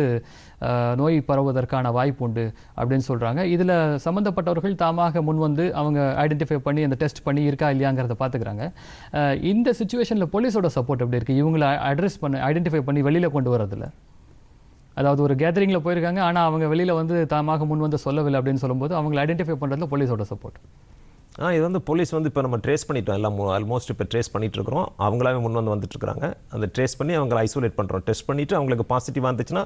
நோய் பரவுவதற்கான வாய்ப்பு உண்டு அப்படின்னு சொல்கிறாங்க. இதில் சம்மந்தப்பட்டவர்கள் தாமாக முன் வந்து அவங்க ஐடென்டிஃபை பண்ணி அந்த டெஸ்ட் பண்ணி இருக்கா இல்லையாங்கிறத பார்த்துக்கிறாங்க. இந்த சுச்சுவேஷனில் போலீஸோட சப்போர்ட் எப்படி இருக்குது? இவங்களை அட்ரஸ் பண்ண, ஐடென்டிஃபை பண்ணி வெளியில் கொண்டு வரதில்ல. அதாவது ஒரு கேதரிங்கில் போயிருக்காங்க, ஆனால் அவங்க வெளியில் வந்து தாமாக முன் வந்து சொல்லவில்லை அப்படின்னு சொல்லும்போது அவங்களை ஐடென்டிஃபை பண்ணுறதுல போலீஸோட சப்போர்ட். இது வந்து போலீஸ் வந்து இப்போ நம்ம ட்ரேஸ் பண்ணிட்டோம். எல்லாம் ஆல்மோஸ்ட் இப்போ ட்ரேஸ் பண்ணிட்டுருக்கிறோம். அவங்களாவே முன் வந்து வந்துட்டுருக்காங்க. அந்த ட்ரேஸ் பண்ணி அவங்களை ஐசோலேட் பண்ணுறோம். டெஸ்ட் பண்ணிவிட்டு அவங்களுக்கு பாசிட்டிவாக இருந்துச்சுன்னா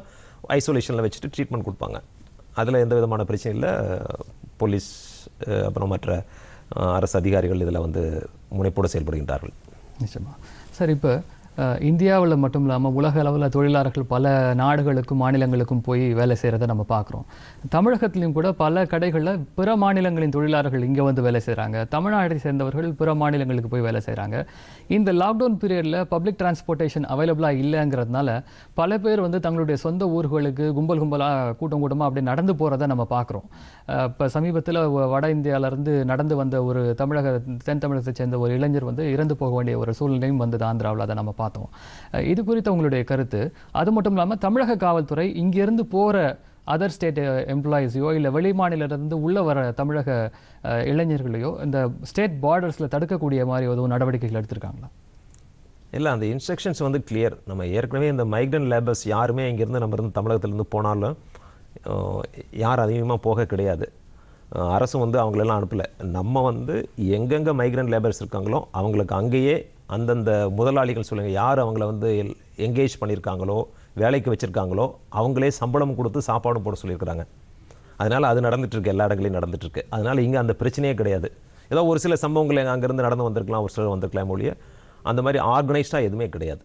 ஐசோலேஷனில் வச்சுட்டு ட்ரீட்மெண்ட் கொடுப்பாங்க. அதில் எந்த விதமான பிரச்சனையும் இல்லை. போலீஸ் அப்புறம் மற்ற அரசு அதிகாரிகள் இதில் வந்து முனைப்போடு செயல்படுகின்றார்கள். நிச்சயமாக சார். இப்போ இந்தியாவில் மட்டும் இல்லாமல் உலக அளவில் தொழிலாளர்கள் பல நாடுகளுக்கும் மாநிலங்களுக்கும் போய் வேலை செய்கிறத நம்ம பார்க்குறோம். தமிழகத்திலையும் கூட பல கடைகளில் பிற மாநிலங்களின் தொழிலாளர்கள் இங்கே வந்து வேலை செய்கிறாங்க. தமிழ்நாட்டை சேர்ந்தவர்கள் பிற மாநிலங்களுக்கு போய் வேலை செய்கிறாங்க. இந்த லாக்டவுன் பீரியடில் பப்ளிக் டிரான்ஸ்போர்ட்டேஷன் அவைலபிளாக இல்லைங்கிறதுனால பல பேர் வந்து தங்களுடைய சொந்த ஊர்களுக்கு கும்பலாக கூட்டமாக அப்படி நடந்து போகிறத நம்ம பார்க்குறோம். இப்போ சமீபத்தில் வட இந்தியாவிலேருந்து நடந்து வந்த ஒரு தென் தமிழகத்தை சேர்ந்த ஒரு இளைஞர் வந்து இறந்து போக வேண்டிய ஒரு சூழ்நிலையும் வந்து ஆந்திராவில் அதை நம்ம பார்த்தோம். இது குறித்து உங்களுடைய கருத்து? அது மட்டும் இல்லாமல் தமிழக காவல்துறை இங்கிருந்து போகிற அதர் ஸ்டேட் எம்ப்ளாயீஸையோ இல்லை வெளி மாநிலத்திலிருந்து உள்ளே வர தமிழக இளைஞர்களையோ இந்த ஸ்டேட் பார்டர்ஸில் தடுக்கக்கூடிய மாதிரி எதுவும் நடவடிக்கைகள் எடுத்திருக்காங்களா? இல்லை, அந்த இன்ஸ்ட்ரக்ஷன்ஸ் வந்து கிளியர். நம்ம ஏற்கனவே இந்த மைக்ரண்ட் லேபர்ஸ் யாருமே இங்கேருந்து நம்ம இருந்து தமிழகத்திலேருந்து போனாலும் யார் அதிகமாக போக கிடையாது. அரசும் வந்து அவங்களெல்லாம் அனுப்பலை. நம்ம வந்து எங்கெங்கே மைக்ரண்ட் லேபர்ஸ் இருக்காங்களோ அவங்களுக்கு அங்கேயே அந்தந்த முதலாளிகள் சொல்லுங்கள் யார் அவங்கள வந்து எங்கேஜ் பண்ணியிருக்காங்களோ வேலைக்கு வச்சுருக்காங்களோ அவங்களே சம்பளம் கொடுத்து சாப்பாடும் போட சொல்லியிருக்கிறாங்க. அதனால் அது நடந்துகிட்ருக்கு, எல்லா இடங்களையும் நடந்துகிட்ருக்கு. அதனால் இங்கே அந்த பிரச்சனையே கிடையாது. ஏதோ ஒரு சில சம்பவங்கள் அங்கேருந்து நடந்து வந்திருக்கலாம், ஒரு சிலர் வந்திருக்கலாம் ஒழிய அந்த மாதிரி ஆர்கனைஸ்டாக எதுவுமே கிடையாது.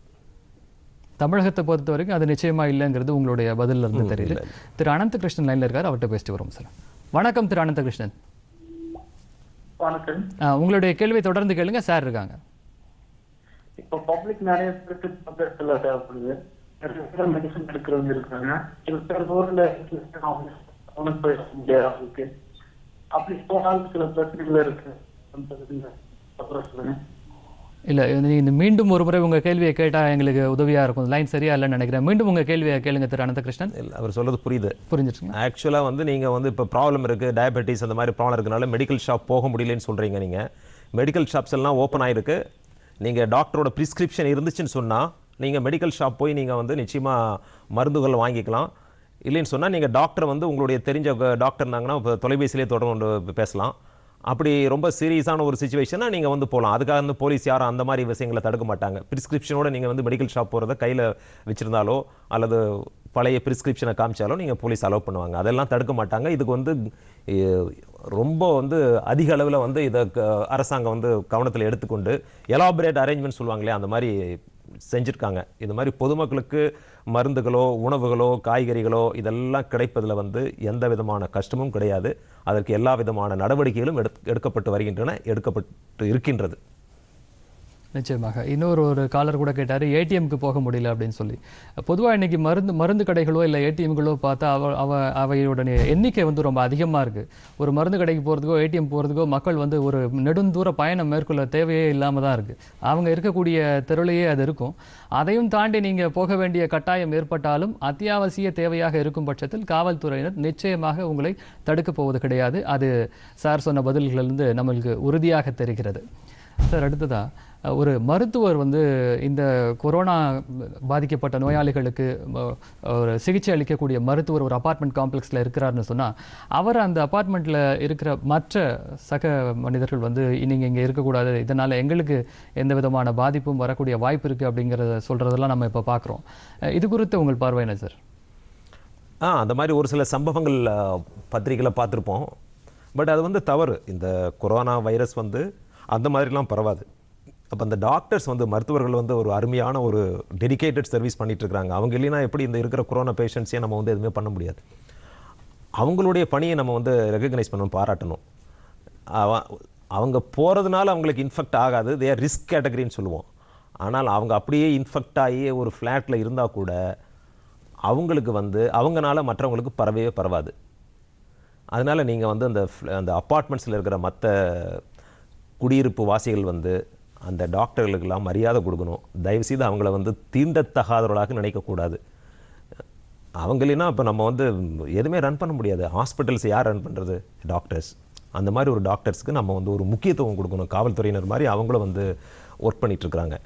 தமிழகத்தை பொறுத்த வரைக்கும் அது நிச்சயமாக இல்லைங்கிறது உங்களுடைய பதிலில் இருந்து தெரியல. திரு அனந்தகிருஷ்ணன் லைனில் இருக்கார், அவர்கிட்ட பேசிட்டு வரும் சார். வணக்கம் திரு அனந்தகிருஷ்ணன். வணக்கம். உங்களுடைய கேள்வியை தொடர்ந்து கேளுங்க. சார் இருக்காங்க. இப்போ பப்ளிக் நிறைய தேவைப்படுது. மெடிசன் எடுக்கிறவங்க இருக்காங்க, அப்படி போனாலும் சில பிரச்சனைகள் இருக்கு. இல்லை, இந்த மீண்டும் ஒரு முறை உங்கள் கேள்வியை கேட்டால் எங்களுக்கு உதவியாக இருக்கும். லைன் சரியா இல்லைன்னு நினைக்கிறேன். மீண்டும் உங்கள் கேள்வியை கேளுங்க திரு அனந்தகிருஷ்ணன். இல்லை, அவர் சொல்கிறது புரியுது, புரிஞ்சிருச்சுங்க. ஆக்சுவலாக வந்து நீங்கள் வந்து இப்போ ப்ராப்ளம் இருக்குது, டயபெட்டிஸ் அந்த மாதிரி ப்ராப்ளம் இருக்கனால மெடிக்கல் ஷாப் போக முடியலன்னு சொல்கிறீங்க. நீங்கள் மெடிக்கல் ஷாப்ஸ் எல்லாம் ஓப்பன் ஆகிருக்கு. நீங்கள் டாக்டரோட ப்ரிஸ்கிரிப்ஷன் இருந்துச்சுன்னு சொன்னால் நீங்கள் மெடிக்கல் ஷாப் போய் நீங்கள் வந்து நிச்சயமாக மருந்துகள் வாங்கிக்கலாம். இல்லைன்னு சொன்னால் நீங்கள் டாக்டர் வந்து உங்களுடைய தெரிஞ்ச டாக்டர் இருந்தாங்கன்னா இப்போ தொலைபேசியிலே தொடர்ந்து பேசலாம். அப்படி ரொம்ப சீரியஸான ஒரு சுச்சுவேஷனாக நீங்கள் வந்து போகலாம். அதுக்காக வந்து போலீஸ் யாரும் அந்த மாதிரி விஷயங்களை தடுக்க மாட்டாங்க. ப்ரிஸ்கிரிப்ஷனோடு நீங்கள் வந்து மெடிக்கல் ஷாப் போகிறத கையில் வச்சுருந்தாலோ அல்லது பழைய ப்ரிஸ்கிரிப்ஷனை காமிச்சாலோ நீங்கள் போலீஸ் அலோவ் பண்ணுவாங்க. அதெல்லாம் தடுக்க மாட்டாங்க. இதுக்கு வந்து ரொம்ப வந்து அதிக அளவில் வந்து இதை அரசாங்கம் வந்து கவனத்தில் எடுத்துக்கொண்டு எலாபரேட் அரேஞ்ச்மெண்ட் சொல்லுவாங்களே அந்த மாதிரி செஞ்சுருக்காங்க. இது மாதிரி பொதுமக்களுக்கு மருந்துகளோ உணவுகளோ காய்கறிகளோ இதெல்லாம் கிடைப்பதில் வந்து எந்த விதமான கஷ்டமும் கிடையாது. அதற்கு எல்லா விதமான நடவடிக்கைகளும் எடுக்கப்பட்டு வருகின்றன, எடுக்கப்பட்டு இருக்கின்றது. நிச்சயமாக. இன்னொரு ஒரு காலர் கூட கேட்டார், ஏடிஎம்க்கு போக முடியல அப்படின்னு சொல்லி. பொதுவாக இன்றைக்கி மருந்து கடைகளோ இல்லை ஏடிஎம்களோ பார்த்தா அவையோட எண்ணிக்கை வந்து ரொம்ப அதிகமாக இருக்குது. ஒரு மருந்து கடைக்கு போகிறதுக்கோ ஏடிஎம் போகிறதுக்கோ மக்கள் வந்து ஒரு நெடுந்தூர பயணம் மேற்கொள்ள தேவையே இல்லாமல் தான் இருக்குது. அவங்க இருக்கக்கூடிய தெருளையே அது இருக்கும். அதையும் தாண்டி நீங்கள் போக வேண்டிய கட்டாயம் ஏற்பட்டாலும் அத்தியாவசிய தேவையாக இருக்கும் பட்சத்தில் காவல்துறையினர் நிச்சயமாக உங்களை தடுக்கப் போவது கிடையாது. அது சார் சொன்ன பதில்களிலிருந்து நம்மளுக்கு உறுதியாக தெரிகிறது. சார், அடுத்ததாக ஒரு மருத்துவர் வந்து இந்த கொரோனா பாதிக்கப்பட்ட நோயாளிகளுக்கு ஒரு சிகிச்சை அளிக்கக்கூடிய மருத்துவர் ஒரு அப்பார்ட்மெண்ட் காம்ப்ளெக்ஸில் இருக்கிறார்னு சொன்னால், அவர் அந்த அப்பார்ட்மெண்ட்டில் இருக்கிற மற்ற சக மனிதர்கள் வந்து நீங்கள் இங்கே இருக்கக்கூடாது, இதனால் எங்களுக்கு எந்த விதமான பாதிப்பும் வரக்கூடிய வாய்ப்பு இருக்குது அப்படிங்கிறத சொல்கிறதெல்லாம் நம்ம இப்போ பார்க்குறோம். இது குறித்து உங்கள் பார்வை என்ன சார்? அந்த மாதிரி ஒரு சில சம்பவங்கள் பத்திரிகையில் பார்த்துருப்போம். பட் அது வந்து தவறு. இந்த கொரோனா வைரஸ் வந்து அந்த மாதிரிலாம் பரவாது. அப்போ அந்த டாக்டர்ஸ் வந்து மருத்துவர்கள் வந்து ஒரு அருமையான ஒரு டெடிக்கேட்டட் சர்வீஸ் பண்ணிகிட்ருக்காங்க. அவங்க இல்லைன்னா எப்படி இந்த இருக்கிற கொரோனா பேஷண்ட்ஸையும் நம்ம வந்து எதுவுமே பண்ண முடியாது. அவங்களுடைய பணியை நம்ம வந்து ரெகக்னைஸ் பண்ணணும், பாராட்டணும். அவங்க போகிறதுனால அவங்களுக்கு இன்ஃபெக்ட் ஆகாது, தே ஆர் ரிஸ்க் கேட்டகரின்னு சொல்லுவோம். ஆனால் அவங்க அப்படியே இன்ஃபெக்ட் ஆகி ஒரு ஃப்ளாட்டில் இருந்தால் கூட அவங்களுக்கு வந்து அவங்கனால மற்றவங்களுக்கு பரவவே பரவாது. அதனால் நீங்கள் வந்து அந்த அப்பார்ட்மெண்ட்ஸில் இருக்கிற மற்ற குடியிருப்பு வாசிகள் வந்து அந்த டாக்டர்களுக்கெல்லாம் மரியாதை கொடுக்கணும். தயவுசெய்து அவங்கள வந்து தீண்டத்தகாதவர்களாக நினைக்கக்கூடாது. அவங்க இல்லைன்னா இப்போ நம்ம வந்து எதுவுமே ரன் பண்ண முடியாது. ஹாஸ்பிட்டல்ஸ் யார் ரன் பண்ணுறது? டாக்டர்ஸ். அந்த மாதிரி ஒரு டாக்டர்ஸ்க்கு நம்ம வந்து ஒரு முக்கியத்துவம் கொடுக்கணும். காவல்துறையினர் மாதிரி அவங்களும் வந்து ஒர்க் பண்ணிகிட்ருக்குறாங்க.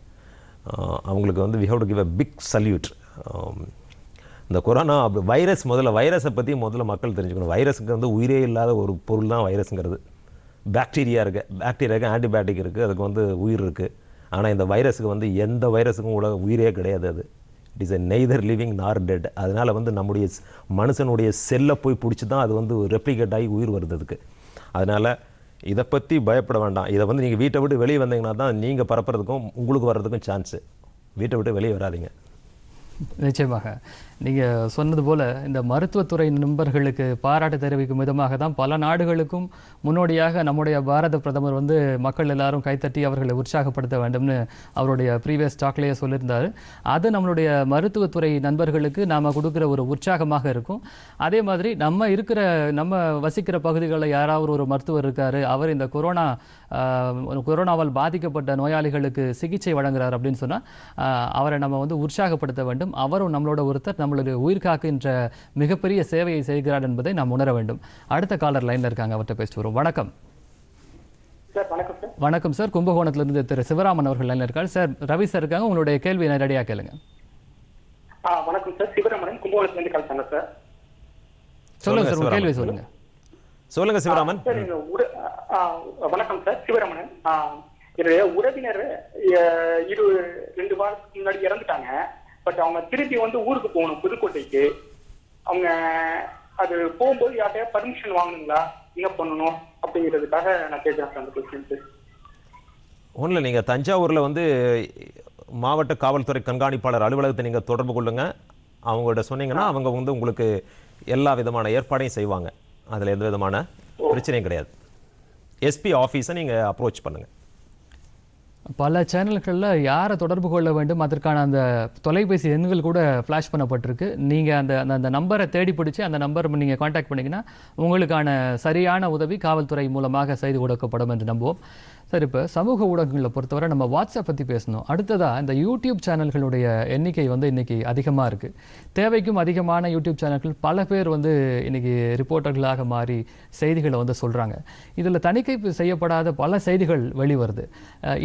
அவங்களுக்கு வந்து we have to give a big salute. இந்த கொரோனா வைரஸ் வைரஸை பற்றி முதல்ல மக்கள் தெரிஞ்சுக்கணும். வைரஸுக்கு வந்து உயிரே இல்லாத ஒரு பொருள் தான் வைரஸுங்கிறது. பாக்டீரியா இருக்குது, பாக்டீரியாவுக்கு ஆன்டிபயோட்டிக் இருக்குது, அதுக்கு வந்து உயிர் இருக்குது. ஆனால் இந்த வைரஸுக்கு வந்து எந்த வைரஸுக்கும் கூட உயிரே கிடையாது. அது it is a neither living nor dead. அதனால் வந்து நம்முடைய மனுஷனுடைய செல்லை போய் பிடிச்சி தான் அது வந்து ரெப்ளிகேட் ஆகி உயிர் வருதுக்கு. அதனால் இதை பற்றி பயப்பட வேண்டாம். இதை வந்து நீங்கள் வீட்டை விட்டு வெளியே வந்தீங்கன்னா தான் நீங்கள் பரப்புறதுக்கும் உங்களுக்கு வர்றதுக்கும் சான்ஸு. வீட்டை விட்டு வெளியே வராதிங்க. நிச்சயமாக நீங்கள் சொன்னது போல் இந்த மருத்துவத்துறை நண்பர்களுக்கு பாராட்டு தெரிவிக்கும் விதமாக தான் பல நாடுகளுக்கும் முன்னோடியாக நம்முடைய பாரத பிரதமர் வந்து மக்கள் எல்லாரும் கைத்தட்டி அவர்களை உற்சாகப்படுத்த வேண்டும்னு அவருடைய ப்ரீவியஸ் டாக்லேயே சொல்லியிருந்தார். அது நம்மளுடைய மருத்துவத்துறை நண்பர்களுக்கு நாம் கொடுக்குற ஒரு உற்சாகமாக இருக்கும். அதே மாதிரி நம்ம வசிக்கிற பகுதிகளில் யாராவது ஒரு மருத்துவர் இருக்கார், அவர் இந்த கொரோனாவால் பாதிக்கப்பட்ட நோயாளிகளுக்கு சிகிச்சை வழங்குகிறார் அப்படின்னு சொன்னால் அவரை நம்ம வந்து உற்சாகப்படுத்த வேண்டும். அவரும் நம்மளோட ஒருத்தர், நம்மளுடைய உயிர் காக்கின்ற மிகப்பெரிய சேவையை செய்கிறார் என்பதை நாம் உணர வேண்டும். அடுத்த காலர் லைன்ல இருக்காங்க, அவர்கிட்ட பேசிட்டு வரும். வணக்கம் சார். வணக்கம் சார். கும்பகோணத்திலிருந்து திரு சிவராமன் அவர்கள் லைன்ல இருக்காரு. சார், ரவி சார் இருக்காங்க, உங்களுடைய கேள்வி நேரடியாக கேளுங்க. வணக்கம் சார், சிவராமன் கும்பகோணத்திலிருந்து கால் சார். சொல்லுங்க சார், உங்க கேள்வி சொல்லுங்க. சொல்லுங்க சிவராமன். வணக்கம் சார், சிவராமன். என்னுடைய உறவினர் 2 வாரத்துக்கு முன்னாடி இறந்துட்டாங்க. பட் அவங்க திருப்பி வந்து ஊருக்கு போகணும், புதுக்கோட்டைக்கு. அவங்க அது போகும்போது யார்கிட்ட பர்மிஷன் வாங்கணுங்களா, என்ன பண்ணணும் அப்படிங்கிறதுக்காக நான் கேட்குறேன் அந்த கொஸ்டின்ஸு. ஒன்றும் இல்லை, நீங்கள் தஞ்சாவூரில் வந்து மாவட்ட காவல்துறை கண்காணிப்பாளர் அலுவலகத்தை நீங்கள் தொடர்பு கொள்ளுங்கள். அவங்கள்ட்ட சொன்னீங்கன்னா அவங்க வந்து உங்களுக்கு எல்லா விதமான ஏற்பாடையும் செய்வாங்க. அதில் எந்த விதமான பிரச்சனையும் கிடையாது. எஸ்பி ஆஃபீஸை நீங்கள் அப்ரோச் பண்ணுங்கள். பல சேனல்களில் யாரை தொடர்பு கொள்ள வேண்டும் அதற்கான அந்த தொலைபேசி எண்கள் கூட ஃப்ளாஷ் பண்ணப்பட்டிருக்கு. நீங்கள் அந்த அந்த நம்பரை தேடி பிடிச்சி அந்த நம்பர் நீங்கள் காண்டாக்ட் பண்ணிங்கன்னா உங்களுக்கான சரியான உதவி காவல்துறை மூலமாக செய்து கொடுக்கப்படும் என்று நம்புவோம். சார், இப்போ சமூக ஊடகங்களை பொறுத்தவரை நம்ம வாட்ஸ்அப் பற்றி பேசணும். அடுத்ததாக இந்த யூடியூப் சேனல்களுடைய எண்ணிக்கை வந்து இன்றைக்கி அதிகமாக இருக்குது. தேவைக்கும் அதிகமான யூடியூப் சேனல்கள் பல பேர் வந்து இன்றைக்கி ரிப்போர்ட்டர்களாக மாறி செய்திகளை வந்து சொல்கிறாங்க. இதில் தணிக்கை செய்யப்படாத பல செய்திகள் வெளிவருது.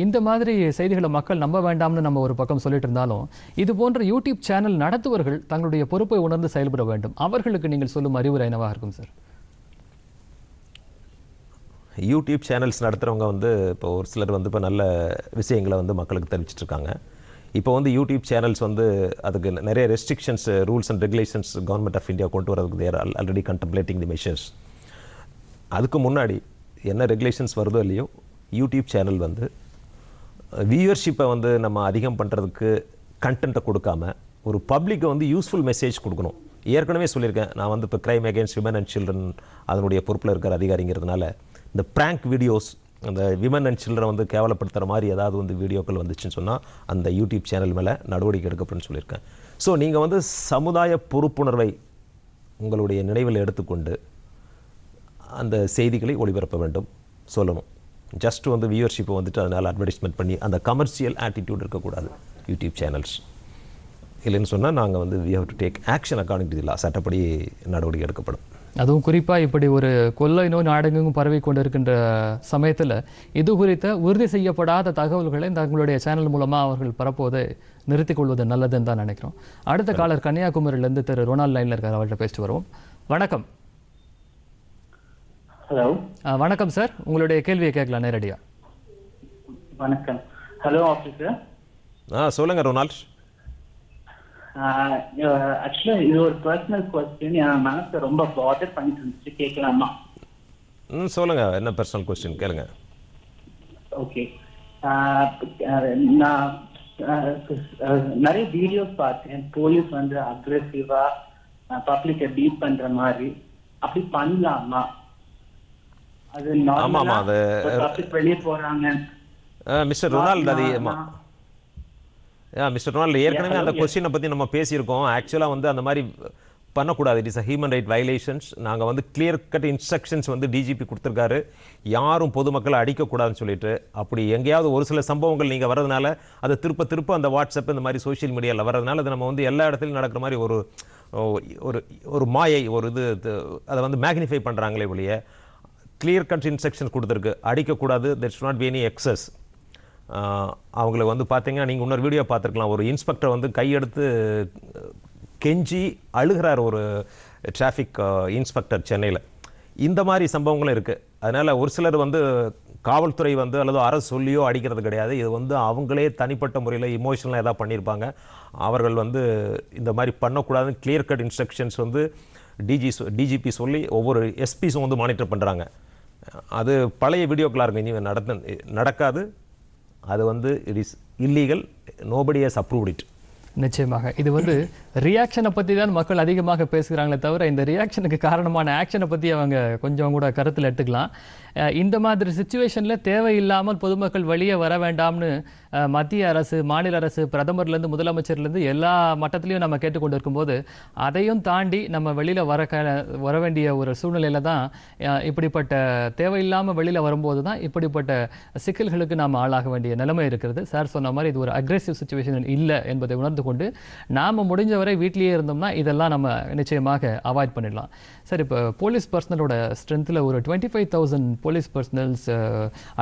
இந்த மாதிரி செய்திகளை மக்கள் நம்ப வேண்டாம்னு நம்ம ஒரு பக்கம் சொல்லிட்டு இருந்தாலும், இது போன்ற யூடியூப் சேனல் நடத்துவர்கள் தங்களுடைய பொறுப்பை உணர்ந்து செயல்பட வேண்டும். அவர்களுக்கு நீங்கள் சொல்லும் அறிவுரை என்னவாக இருக்கும் சார்? யூடியூப் சேனல்ஸ் நடத்துகிறவங்க வந்து இப்போ ஒரு சிலர் வந்து இப்போ நல்ல விஷயங்களை வந்து மக்களுக்கு தெரிவிச்சிட்ருக்காங்க. இப்போ வந்து யூடியூப் சேனல்ஸ் வந்து அதுக்கு நிறைய restrictions, rules and regulations government of India கொண்டு வரதுக்கு தேர் ஆல்ரெடி கண்டம்ப்ளேட்டிங் தி மெஷர்ஸ். அதுக்கு முன்னாடி என்ன ரெகுலேஷன்ஸ் வருதோ இல்லையோ, யூடியூப் சேனல் வந்து வியூவர்ஷிப்பை வந்து நம்ம அதிகம் பண்ணுறதுக்கு கண்டென்ட்டை கொடுக்காமல் ஒரு பப்ளிக்கை வந்து யூஸ்ஃபுல் மெசேஜ் கொடுக்கணும். ஏற்கனவே சொல்லியிருக்கேன், நான் வந்து இப்போ crime against women and children அதனுடைய பொறுப்பில் இருக்கிற அதிகாரிங்கிறதுனால இந்த ப்ராங்க் வீடியோஸ், அந்த விமன் அண்ட் சில்ட்ரன் வந்து கேவலப்படுத்துகிற மாதிரி ஏதாவது வந்து வீடியோக்கள் வந்துச்சுன்னு சொன்னால் அந்த யூடியூப் சேனல் மேலே நடவடிக்கை எடுக்கப்படும்னு சொல்லியிருக்கேன். ஸோ நீங்கள் வந்து சமுதாய பொறுப்புணர்வை உங்களுடைய நினைவில் எடுத்துக்கொண்டு அந்த செய்திகளை ஒளிபரப்ப வேண்டும் சொல்லணும். ஜஸ்ட்டு வந்து வியூவர்ஷிப்பை வந்துட்டு அதனால் அட்வர்டைஸ்மெண்ட் பண்ணி அந்த கமர்ஷியல் ஆட்டிடியூட் இருக்கக்கூடாது யூடியூப் சேனல்ஸ். இல்லைன்னு சொன்னால் நாங்கள் வந்து we have to take action according to the law, சட்டப்படி நடவடிக்கை எடுக்கப்படும். அதுவும் குறிப்பாக இப்படி ஒரு கொள்ளை நோய் நாடெங்கும் பரவி கொண்டிருக்கின்ற சமயத்தில் இது குறித்த உறுதி செய்யப்படாத தகவல்களை தங்களுடைய சேனல் மூலமாக அவர்கள் பரப்புவதை நிறுத்திக் கொள்வது நல்லதுன்னு தான் நினைக்கிறோம். அடுத்த காலர் கன்னியாகுமரியிலேருந்து திரு ரொனால்ட் லைனில் இருக்கார், அவர்கிட்ட பேசிட்டு வருவோம். வணக்கம். ஹலோ, வணக்கம் சார், உங்களுடைய கேள்வியை கேட்கலாம் நேரடியாக. வணக்கம். Hello officer. சொல்லுங்க ரொனால்ட். ஆக்சுவலாக இது ஒரு பர்சனல் கொஸ்டின், என் மனசை ரொம்ப பாதர் பண்ணிட்டு இருந்துச்சு, கேட்கலாமா? சொல்லுங்க, என்ன பர்சனல் கொஸ்டின் கேளுங்க. ஓகே, நான் நிறைய வீடியோஸ் பார்த்தேன், போலீஸ் வந்து அக்ரெசிவா பப்ளிக்கை பீட் பண்ற மாதிரி, அப்படி பண்ணலாமா? அது நார்மலாக வெளியே போறாங்க. மிஸ்டர் ரொனால்ட், அதிகமா மிஸ்டர் ரொனால்ட், ஏற்கனவே அந்த கொஸ்டினை பற்றி நம்ம பேசியிருக்கோம். ஆக்சுவலாக வந்து அந்த மாதிரி பண்ணக்கூடாது, it is a human right violations. நாங்கள் வந்து கிளியர் கட் இன்ஸ்ட்ரக்ஷன்ஸ் வந்து டிஜிபி கொடுத்துருக்காரு, யாரும் பொதுமக்களை அடிக்கக்கூடாதுன்னு சொல்லிட்டு. அப்படி எங்கேயாவது ஒரு சில சம்பவங்கள் நீங்கள் வர்றதுனால அதை திருப்ப திருப்ப அந்த வாட்ஸ்அப் இந்த மாதிரி சோஷியல் மீடியாவில் வர்றதுனால அது நம்ம வந்து எல்லா இடத்துலையும் நடக்கிற மாதிரி ஒரு ஒரு ஒரு மாயை ஒரு இது அதை வந்து மேக்னிஃபை பண்ணுறாங்களே ஒழிய கிளியர் கட் இன்ஸ்ட்ரக்ஷன்ஸ் கொடுத்துருக்கு, அடிக்கக்கூடாது. That's not be any excess. அவங்கள வந்து பார்த்தீங்கன்னா நீங்கள் இன்னொரு வீடியோ பார்த்துருக்கலாம், ஒரு இன்ஸ்பெக்டர் வந்து கையெடுத்து கெஞ்சி அழுகிறார், ஒரு டிராஃபிக் இன்ஸ்பெக்டர் சென்னையில். இந்த மாதிரி சம்பவங்களும் இருக்குது. அதனால் ஒரு சிலர் வந்து காவல்துறை வந்து அல்லது அரசு சொல்லியோ அடிக்கிறது கிடையாது, இது வந்து அவங்களே தனிப்பட்ட முறையில் இமோஷனலாக எதாவது பண்ணியிருப்பாங்க. அவர்கள் வந்து இந்த மாதிரி பண்ணக்கூடாதுன்னு கிளியர் கட் இன்ஸ்ட்ரக்ஷன்ஸ் வந்து டிஜிபி சொல்லி ஒவ்வொரு எஸ்பிஸும் வந்து மானிட்டர் பண்ணுறாங்க. அது பழைய வீடியோக்களாக இருக்கும், இனிமேல் நடக்காது. அது வந்து it is illegal, nobody has approved it. நிச்சயமாக இது வந்து ரியாக்ஷனை பற்றி தான் மக்கள் அதிகமாக பேசுகிறாங்களே தவிர இந்த ரியாக்ஷனுக்கு காரணமான ஆக்ஷனை பற்றி அவங்க கொஞ்சம் கூட கருத்தில் எடுத்துக்கலாம். இந்த மாதிரி சிச்சுவேஷனில் தேவையில்லாமல் பொதுமக்கள் வெளியே வர வேண்டாம்னு மத்திய அரசு, மாநில அரசு, பிரதமர்லேருந்து முதலமைச்சர்லேருந்து எல்லா மட்டத்திலையும் நம்ம கேட்டுக்கொண்டு இருக்கும்போது அதையும் தாண்டி நம்ம வெளியில் வர வேண்டிய ஒரு சூழ்நிலையில் தான் இப்படிப்பட்ட தேவையில்லாமல் வெளியில் வரும்போது தான் இப்படிப்பட்ட சிக்கல்களுக்கு நாம் ஆளாக வேண்டிய நிலைமை இருக்கிறது. சார் சொன்ன மாதிரி இது ஒரு அக்ரெசிவ் சிச்சுவேஷன் இல்லை என்பதை உணர்ந்து கொண்டு நாம் முடிஞ்சவரை வீட்டிலேயே இருந்தோம்னா இதெல்லாம் நம்ம நிச்சயமாக அவாய்ட் பண்ணிடலாம். சார், இப்போ போலீஸ் பர்சனலோட ஸ்ட்ரென்த்தில் ஒரு 25,000 போலீஸ் பர்சனல்ஸ்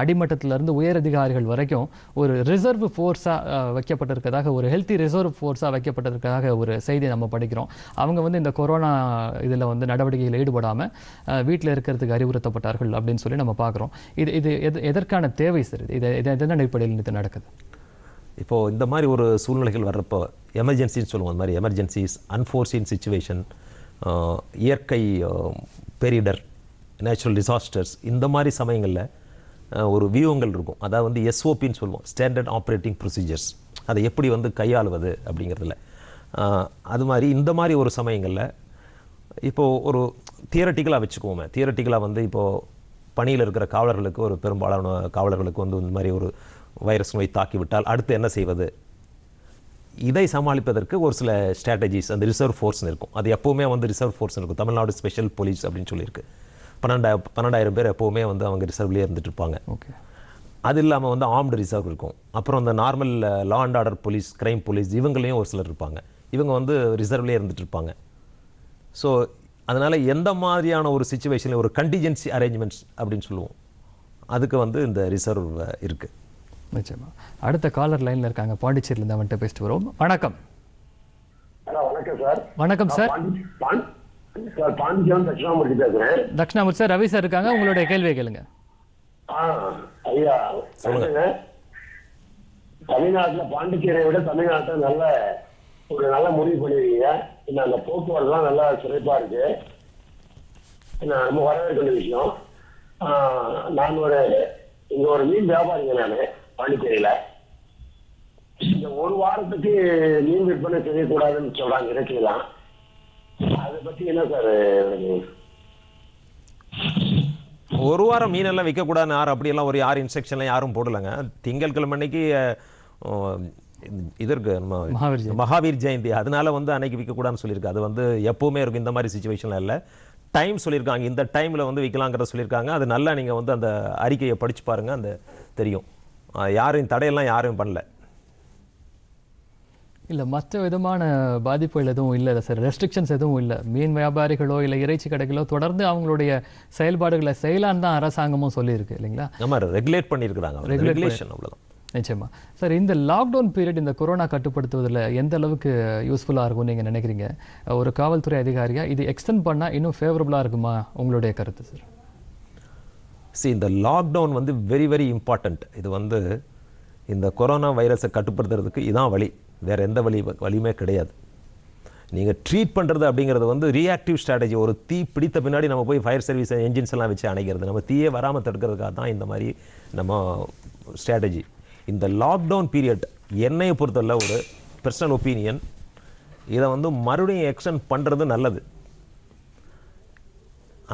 அடிமட்டத்திலேருந்து உயரதிகாரிகள் வரைக்கும் ஒரு ரிசர்வ் ஃபோர்ஸாக வைக்கப்பட்டிருக்கிறதாக, ஒரு ஹெல்த்தி ரிசர்வ் ஃபோர்ஸாக வைக்கப்பட்டிருக்கிறதாக ஒரு செய்தி நம்ம படிக்கிறோம். அவங்க வந்து இந்த கொரோனா இதில் வந்து நடவடிக்கையில் ஈடுபடாமல் வீட்டில் இருக்கிறதுக்கு அறிவுறுத்தப்பட்டார்கள் அப்படின்னு சொல்லி நம்ம பார்க்குறோம். இது இது எதற்கான தேவை சார்? இதன் அடிப்படையில் இது நடக்குது. இப்போது இந்த மாதிரி ஒரு சூழ்நிலைகள் வர்றப்போ எமர்ஜென்சின்னு சொல்லுவோம். அந்த மாதிரி எமர்ஜென்சிஸ், அன்ஃபோர்சீன் சிச்சுவேஷன், இயற்கை பேரிடர், நேச்சுரல் டிசாஸ்டர்ஸ், இந்த மாதிரி சமயங்களில் ஒரு வியூகங்கள் இருக்கும். அதாவது வந்து எஸ்ஓபின்னு சொல்லுவோம், ஸ்டாண்டர்ட் ஆப்ரேட்டிங் ப்ரொசீஜர்ஸ். அதை எப்படி வந்து கையாளுவது அப்படிங்கிறதுல அது மாதிரி இந்த மாதிரி ஒரு சமயங்களில் இப்போது ஒரு தியரட்டிக்கலாக வச்சுக்குவோமே, தியரட்டிக்கலாக வந்து இப்போது பணியில் இருக்கிற காவலர்களுக்கு, ஒரு பெரும்பாலான காவலர்களுக்கு வந்து இந்த மாதிரி ஒரு வைரஸ் நோய் தாக்கிவிட்டால் அடுத்து என்ன செய்வது, இதை சமாளிப்பதற்கு ஒரு சில ஸ்ட்ராட்டஜிஸ் அந்த ரிசர்வ் ஃபோர்ஸ்னு இருக்கும். அது எப்போவுமே வந்து ரிசர்வ் ஃபோர்ஸ் இருக்கும். தமிழ்நாடு ஸ்பெஷல் போலீஸ் அப்படின்னு சொல்லியிருக்கு. 12,000 பேர் எப்போவுமே வந்து அவங்க ரிசர்வ்லேயே இருந்துட்டு இருப்பாங்க. ஓகே, அது இல்லாமல் வந்து ஆர்ம்டு ரிசர்வ் இருக்கும். அப்புறம் அந்த normal law and order police, crime police, இவங்களையும் ஒரு சிலர் இருப்பாங்க. இவங்க வந்து ரிசர்வ்லேயே இருந்துட்டு இருப்பாங்க. ஸோ அதனால் எந்த மாதிரியான ஒரு சிச்சுவேஷனில் ஒரு கண்டிஜென்சி அரேஞ்ச்மெண்ட்ஸ் அப்படின்னு சொல்லுவோம், அதுக்கு வந்து இந்த ரிசர்வ் இருக்குது. நிச்சயமா. அடுத்த காலர் லைன்ல இருக்காங்க, பாண்டிச்சேரியிலிருந்து அவன்கிட்ட பேசிட்டு வரோம். வணக்கம். வணக்கம் சார். வணக்கம் சார். பாண்டிச்சேரி தட்சிணாமூர்த்தி பேசுறேன். தட்சிணாமூர்த்தி சார், ரவி சார் இருக்காங்க, உங்களுடைய கேள்வியை கேளுங்க. தமிழ்நாட்டில் பாண்டிச்சேரியை விட தமிழ்நாட்டில் நல்ல ஒரு நல்ல முடிவு பண்ணிருக்கீங்க. இன்னும் அந்த போக்குவரத்து தான் நல்லா சிறப்பா இருக்கு, நம்ம வரவேற்கிற விஷயம். நான் ஒரு மீன் வியாபாரிங்க, நான் பாண்டிச்சேரியில இந்த ஒரு வாரத்துக்கு மீன் விற்பனை செய்யக்கூடாதுன்னு சொல்றாங்க, இறக்கலாம். அதை பத்தி என்ன சார்? ஒரு வாரம் மீனெல்லாம் விற்கக்கூடாது யார் அப்படியெல்லாம் ஒரு யார் இன்ஸ்ட்ரக்ஷன்லாம் யாரும் போடலைங்க. திங்கட்கிழமை அன்னைக்கு இது இருக்கு நம்ம மகாவீர் ஜெயந்தி, அதனால வந்து அன்னைக்கு விற்கக்கூடாதுன்னு சொல்லியிருக்கு. அது வந்து எப்பவுமே இருக்கும் இந்த மாதிரி சுச்சுவேஷன்லாம் இல்லை. டைம் சொல்லியிருக்காங்க, இந்த டைமில் வந்து விற்கலாங்கிறத சொல்லியிருக்காங்க. அது நல்லா நீங்கள் வந்து அந்த அறிக்கையை படித்து பாருங்கள், அந்த தெரியும். யாரும் தடையெல்லாம் யாரும் பண்ணல. இல்லை மற்ற விதமான பாதிப்புகள் எதுவும் இல்லை சார், ரெஸ்ட்ரிக்ஷன்ஸ் எதுவும் இல்லை. மீன் வியாபாரிகளோ இல்லை இறைச்சி கடைகளோ தொடர்ந்து அவங்களுடைய செயல்பாடுகளை செய்யலான்னு தான் அரசாங்கமும் சொல்லியிருக்கு இல்லைங்களா? நம்ம ரெகுலேட் பண்ணியிருக்கிறாங்க, ரெகுலேஷன் அவ்வளோதான். நிச்சயமா சார், இந்த லாக்டவுன் பீரியட் இந்த கொரோனா கட்டுப்படுத்துவதில் எந்த அளவுக்கு யூஸ்ஃபுல்லாக இருக்கும்னு நீங்கள் நினைக்கிறீங்க? ஒரு காவல்துறை அதிகாரியாக இது எக்ஸ்டெண்ட் பண்ணால் இன்னும் ஃபேவரபுளாக இருக்குமா உங்களுடைய கருத்து சார்? சரி, இந்த லாக்டவுன் வந்து வெரி வெரி இம்பார்ட்டண்ட். இது வந்து இந்த கொரோனா வைரஸை கட்டுப்படுத்துறதுக்கு இதான் வழி, வேறு எந்த வழியுமே கிடையாது. நீங்கள் ட்ரீட் பண்ணுறது அப்படிங்கிறது வந்து ரியாக்டிவ் ஸ்ட்ராட்டஜி. ஒரு தீ பிடித்த பின்னாடி நம்ம போய் ஃபயர் சர்வீஸ் என்ஜின்ஸ் எல்லாம் வச்சு அணைக்கிறது, நம்ம தீயே வராமல் தடுக்கிறதுக்காக தான் இந்த மாதிரி நம்ம ஸ்ட்ராட்டஜி. இந்த லாக்டவுன் பீரியட் என்னையை பொறுத்தவரை ஒரு பர்சனல் ஒப்பீனியன், இதை வந்து மறுபடியும் எக்ஸ்டெண்ட் பண்ணுறது நல்லது.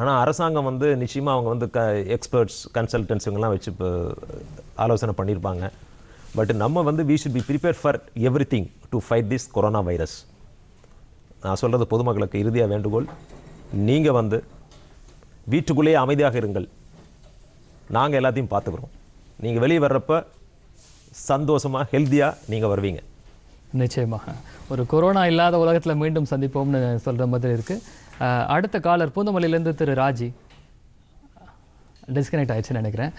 ஆனால் அரசாங்கம் வந்து நிச்சயமாக அவங்க வந்து எக்ஸ்பர்ட்ஸ் கன்சல்டன்ஸ் இவங்கெல்லாம் வச்சு ஆலோசனை பண்ணியிருப்பாங்க. பட் நம்ம வந்து we should be prepare for everything to fight this corona virus. நான் சொல்கிறது பொதுமக்களுக்கு இறுதியாக வேண்டுகோள், நீங்கள் வந்து வீட்டுக்குள்ளேயே அமைதியாக இருங்கள், நாங்கள் எல்லாத்தையும் பார்த்துக்கிறோம். நீங்கள் வெளியே வர்றப்போ சந்தோஷமாக ஹெல்த்தியாக நீங்கள் வருவீங்க. நிச்சயமாக ஒரு கொரோனா இல்லாத உலகத்தில் மீண்டும் சந்திப்போம்னு சொல்கிற மாதிரி இருக்குது. அடுத்த காலர் பூந்தமல்லியிலேருந்து திரு ராஜி டிஸ்கனெக்ட் ஆயிடுச்சுன்னு நினைக்கிறேன்.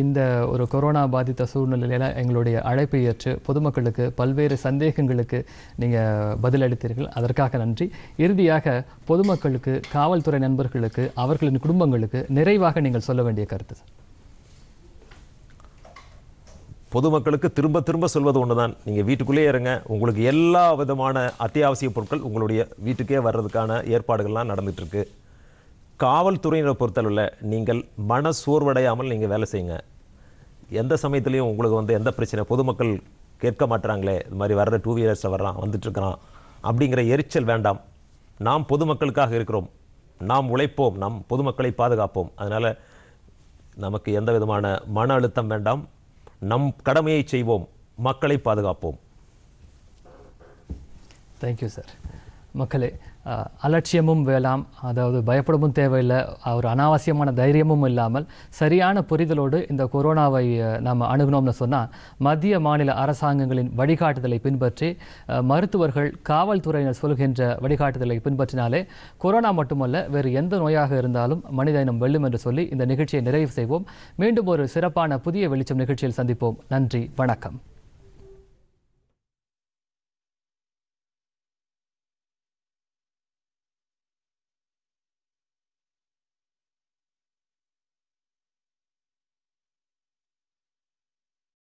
இந்த ஒரு கொரோனா பாதித்த சூழ்நிலையில் எங்களுடைய அழைப்பை ஏற்று பொதுமக்களுக்கு பல்வேறு சந்தேகங்களுக்கு நீங்கள் பதிலளித்தீர்கள், அதற்காக நன்றி. இறுதியாக பொதுமக்களுக்கு, காவல்துறை நண்பர்களுக்கு, அவர்களின் குடும்பங்களுக்கு நிறைவாக நீங்கள் சொல்ல வேண்டிய கருத்து? பொதுமக்களுக்கு திரும்ப திரும்ப சொல்வது ஒன்று தான், நீங்கள் வீட்டுக்குள்ளேயே இருங்க. உங்களுக்கு எல்லா விதமான அத்தியாவசிய பொருட்கள் உங்களுடைய வீட்டுக்கே வர்றதுக்கான ஏற்பாடுகள்லாம் நடந்துகிட்ருக்கு. காவல்துறையினரை பொறுத்தளவில் நீங்கள் மன சோர்வடையாமல் நீங்கள் வேலை செய்யுங்க. எந்த சமயத்துலேயும் உங்களுக்கு வந்து எந்த பிரச்சனை, பொதுமக்கள் கேட்க மாட்டுறாங்களே இது மாதிரி வர்ற டூ வீலர்ஸில் வர்றான் வந்துட்டுருக்கிறான் அப்படிங்கிற எரிச்சல் வேண்டாம். நாம் பொதுமக்களுக்காக இருக்கிறோம், நாம் உழைப்போம், நாம் பொதுமக்களை பாதுகாப்போம். அதனால் நமக்கு எந்த விதமான மன அழுத்தம் வேண்டாம். நம் கடமையை செய்வோம், மக்களை பாதுகாப்போம். Thank you sir. மக்களே, அலட்சியமும் வேளாம், அதாவது பயப்படவும் தேவையில்லை, ஒரு அனாவசியமான தைரியமும் இல்லாமல் சரியான புரிதலோடு இந்த கொரோனாவை நாம் அணுகணும்னு சொன்னால் மத்திய மாநில அரசாங்கங்களின் வழிகாட்டுதலை பின்பற்றி மருத்துவர்கள் காவல்துறையினர் சொல்கின்ற வழிகாட்டுதலை பின்பற்றினாலே கொரோனா மட்டுமல்ல வேறு எந்த நோயாக இருந்தாலும் மனித இனம் வெல்லும் என்று சொல்லி இந்த நிகழ்ச்சியை நிறைவு செய்வோம். மீண்டும் ஒரு சிறப்பான புதிய வெளிச்சம் நிகழ்ச்சியில் சந்திப்போம். நன்றி, வணக்கம்.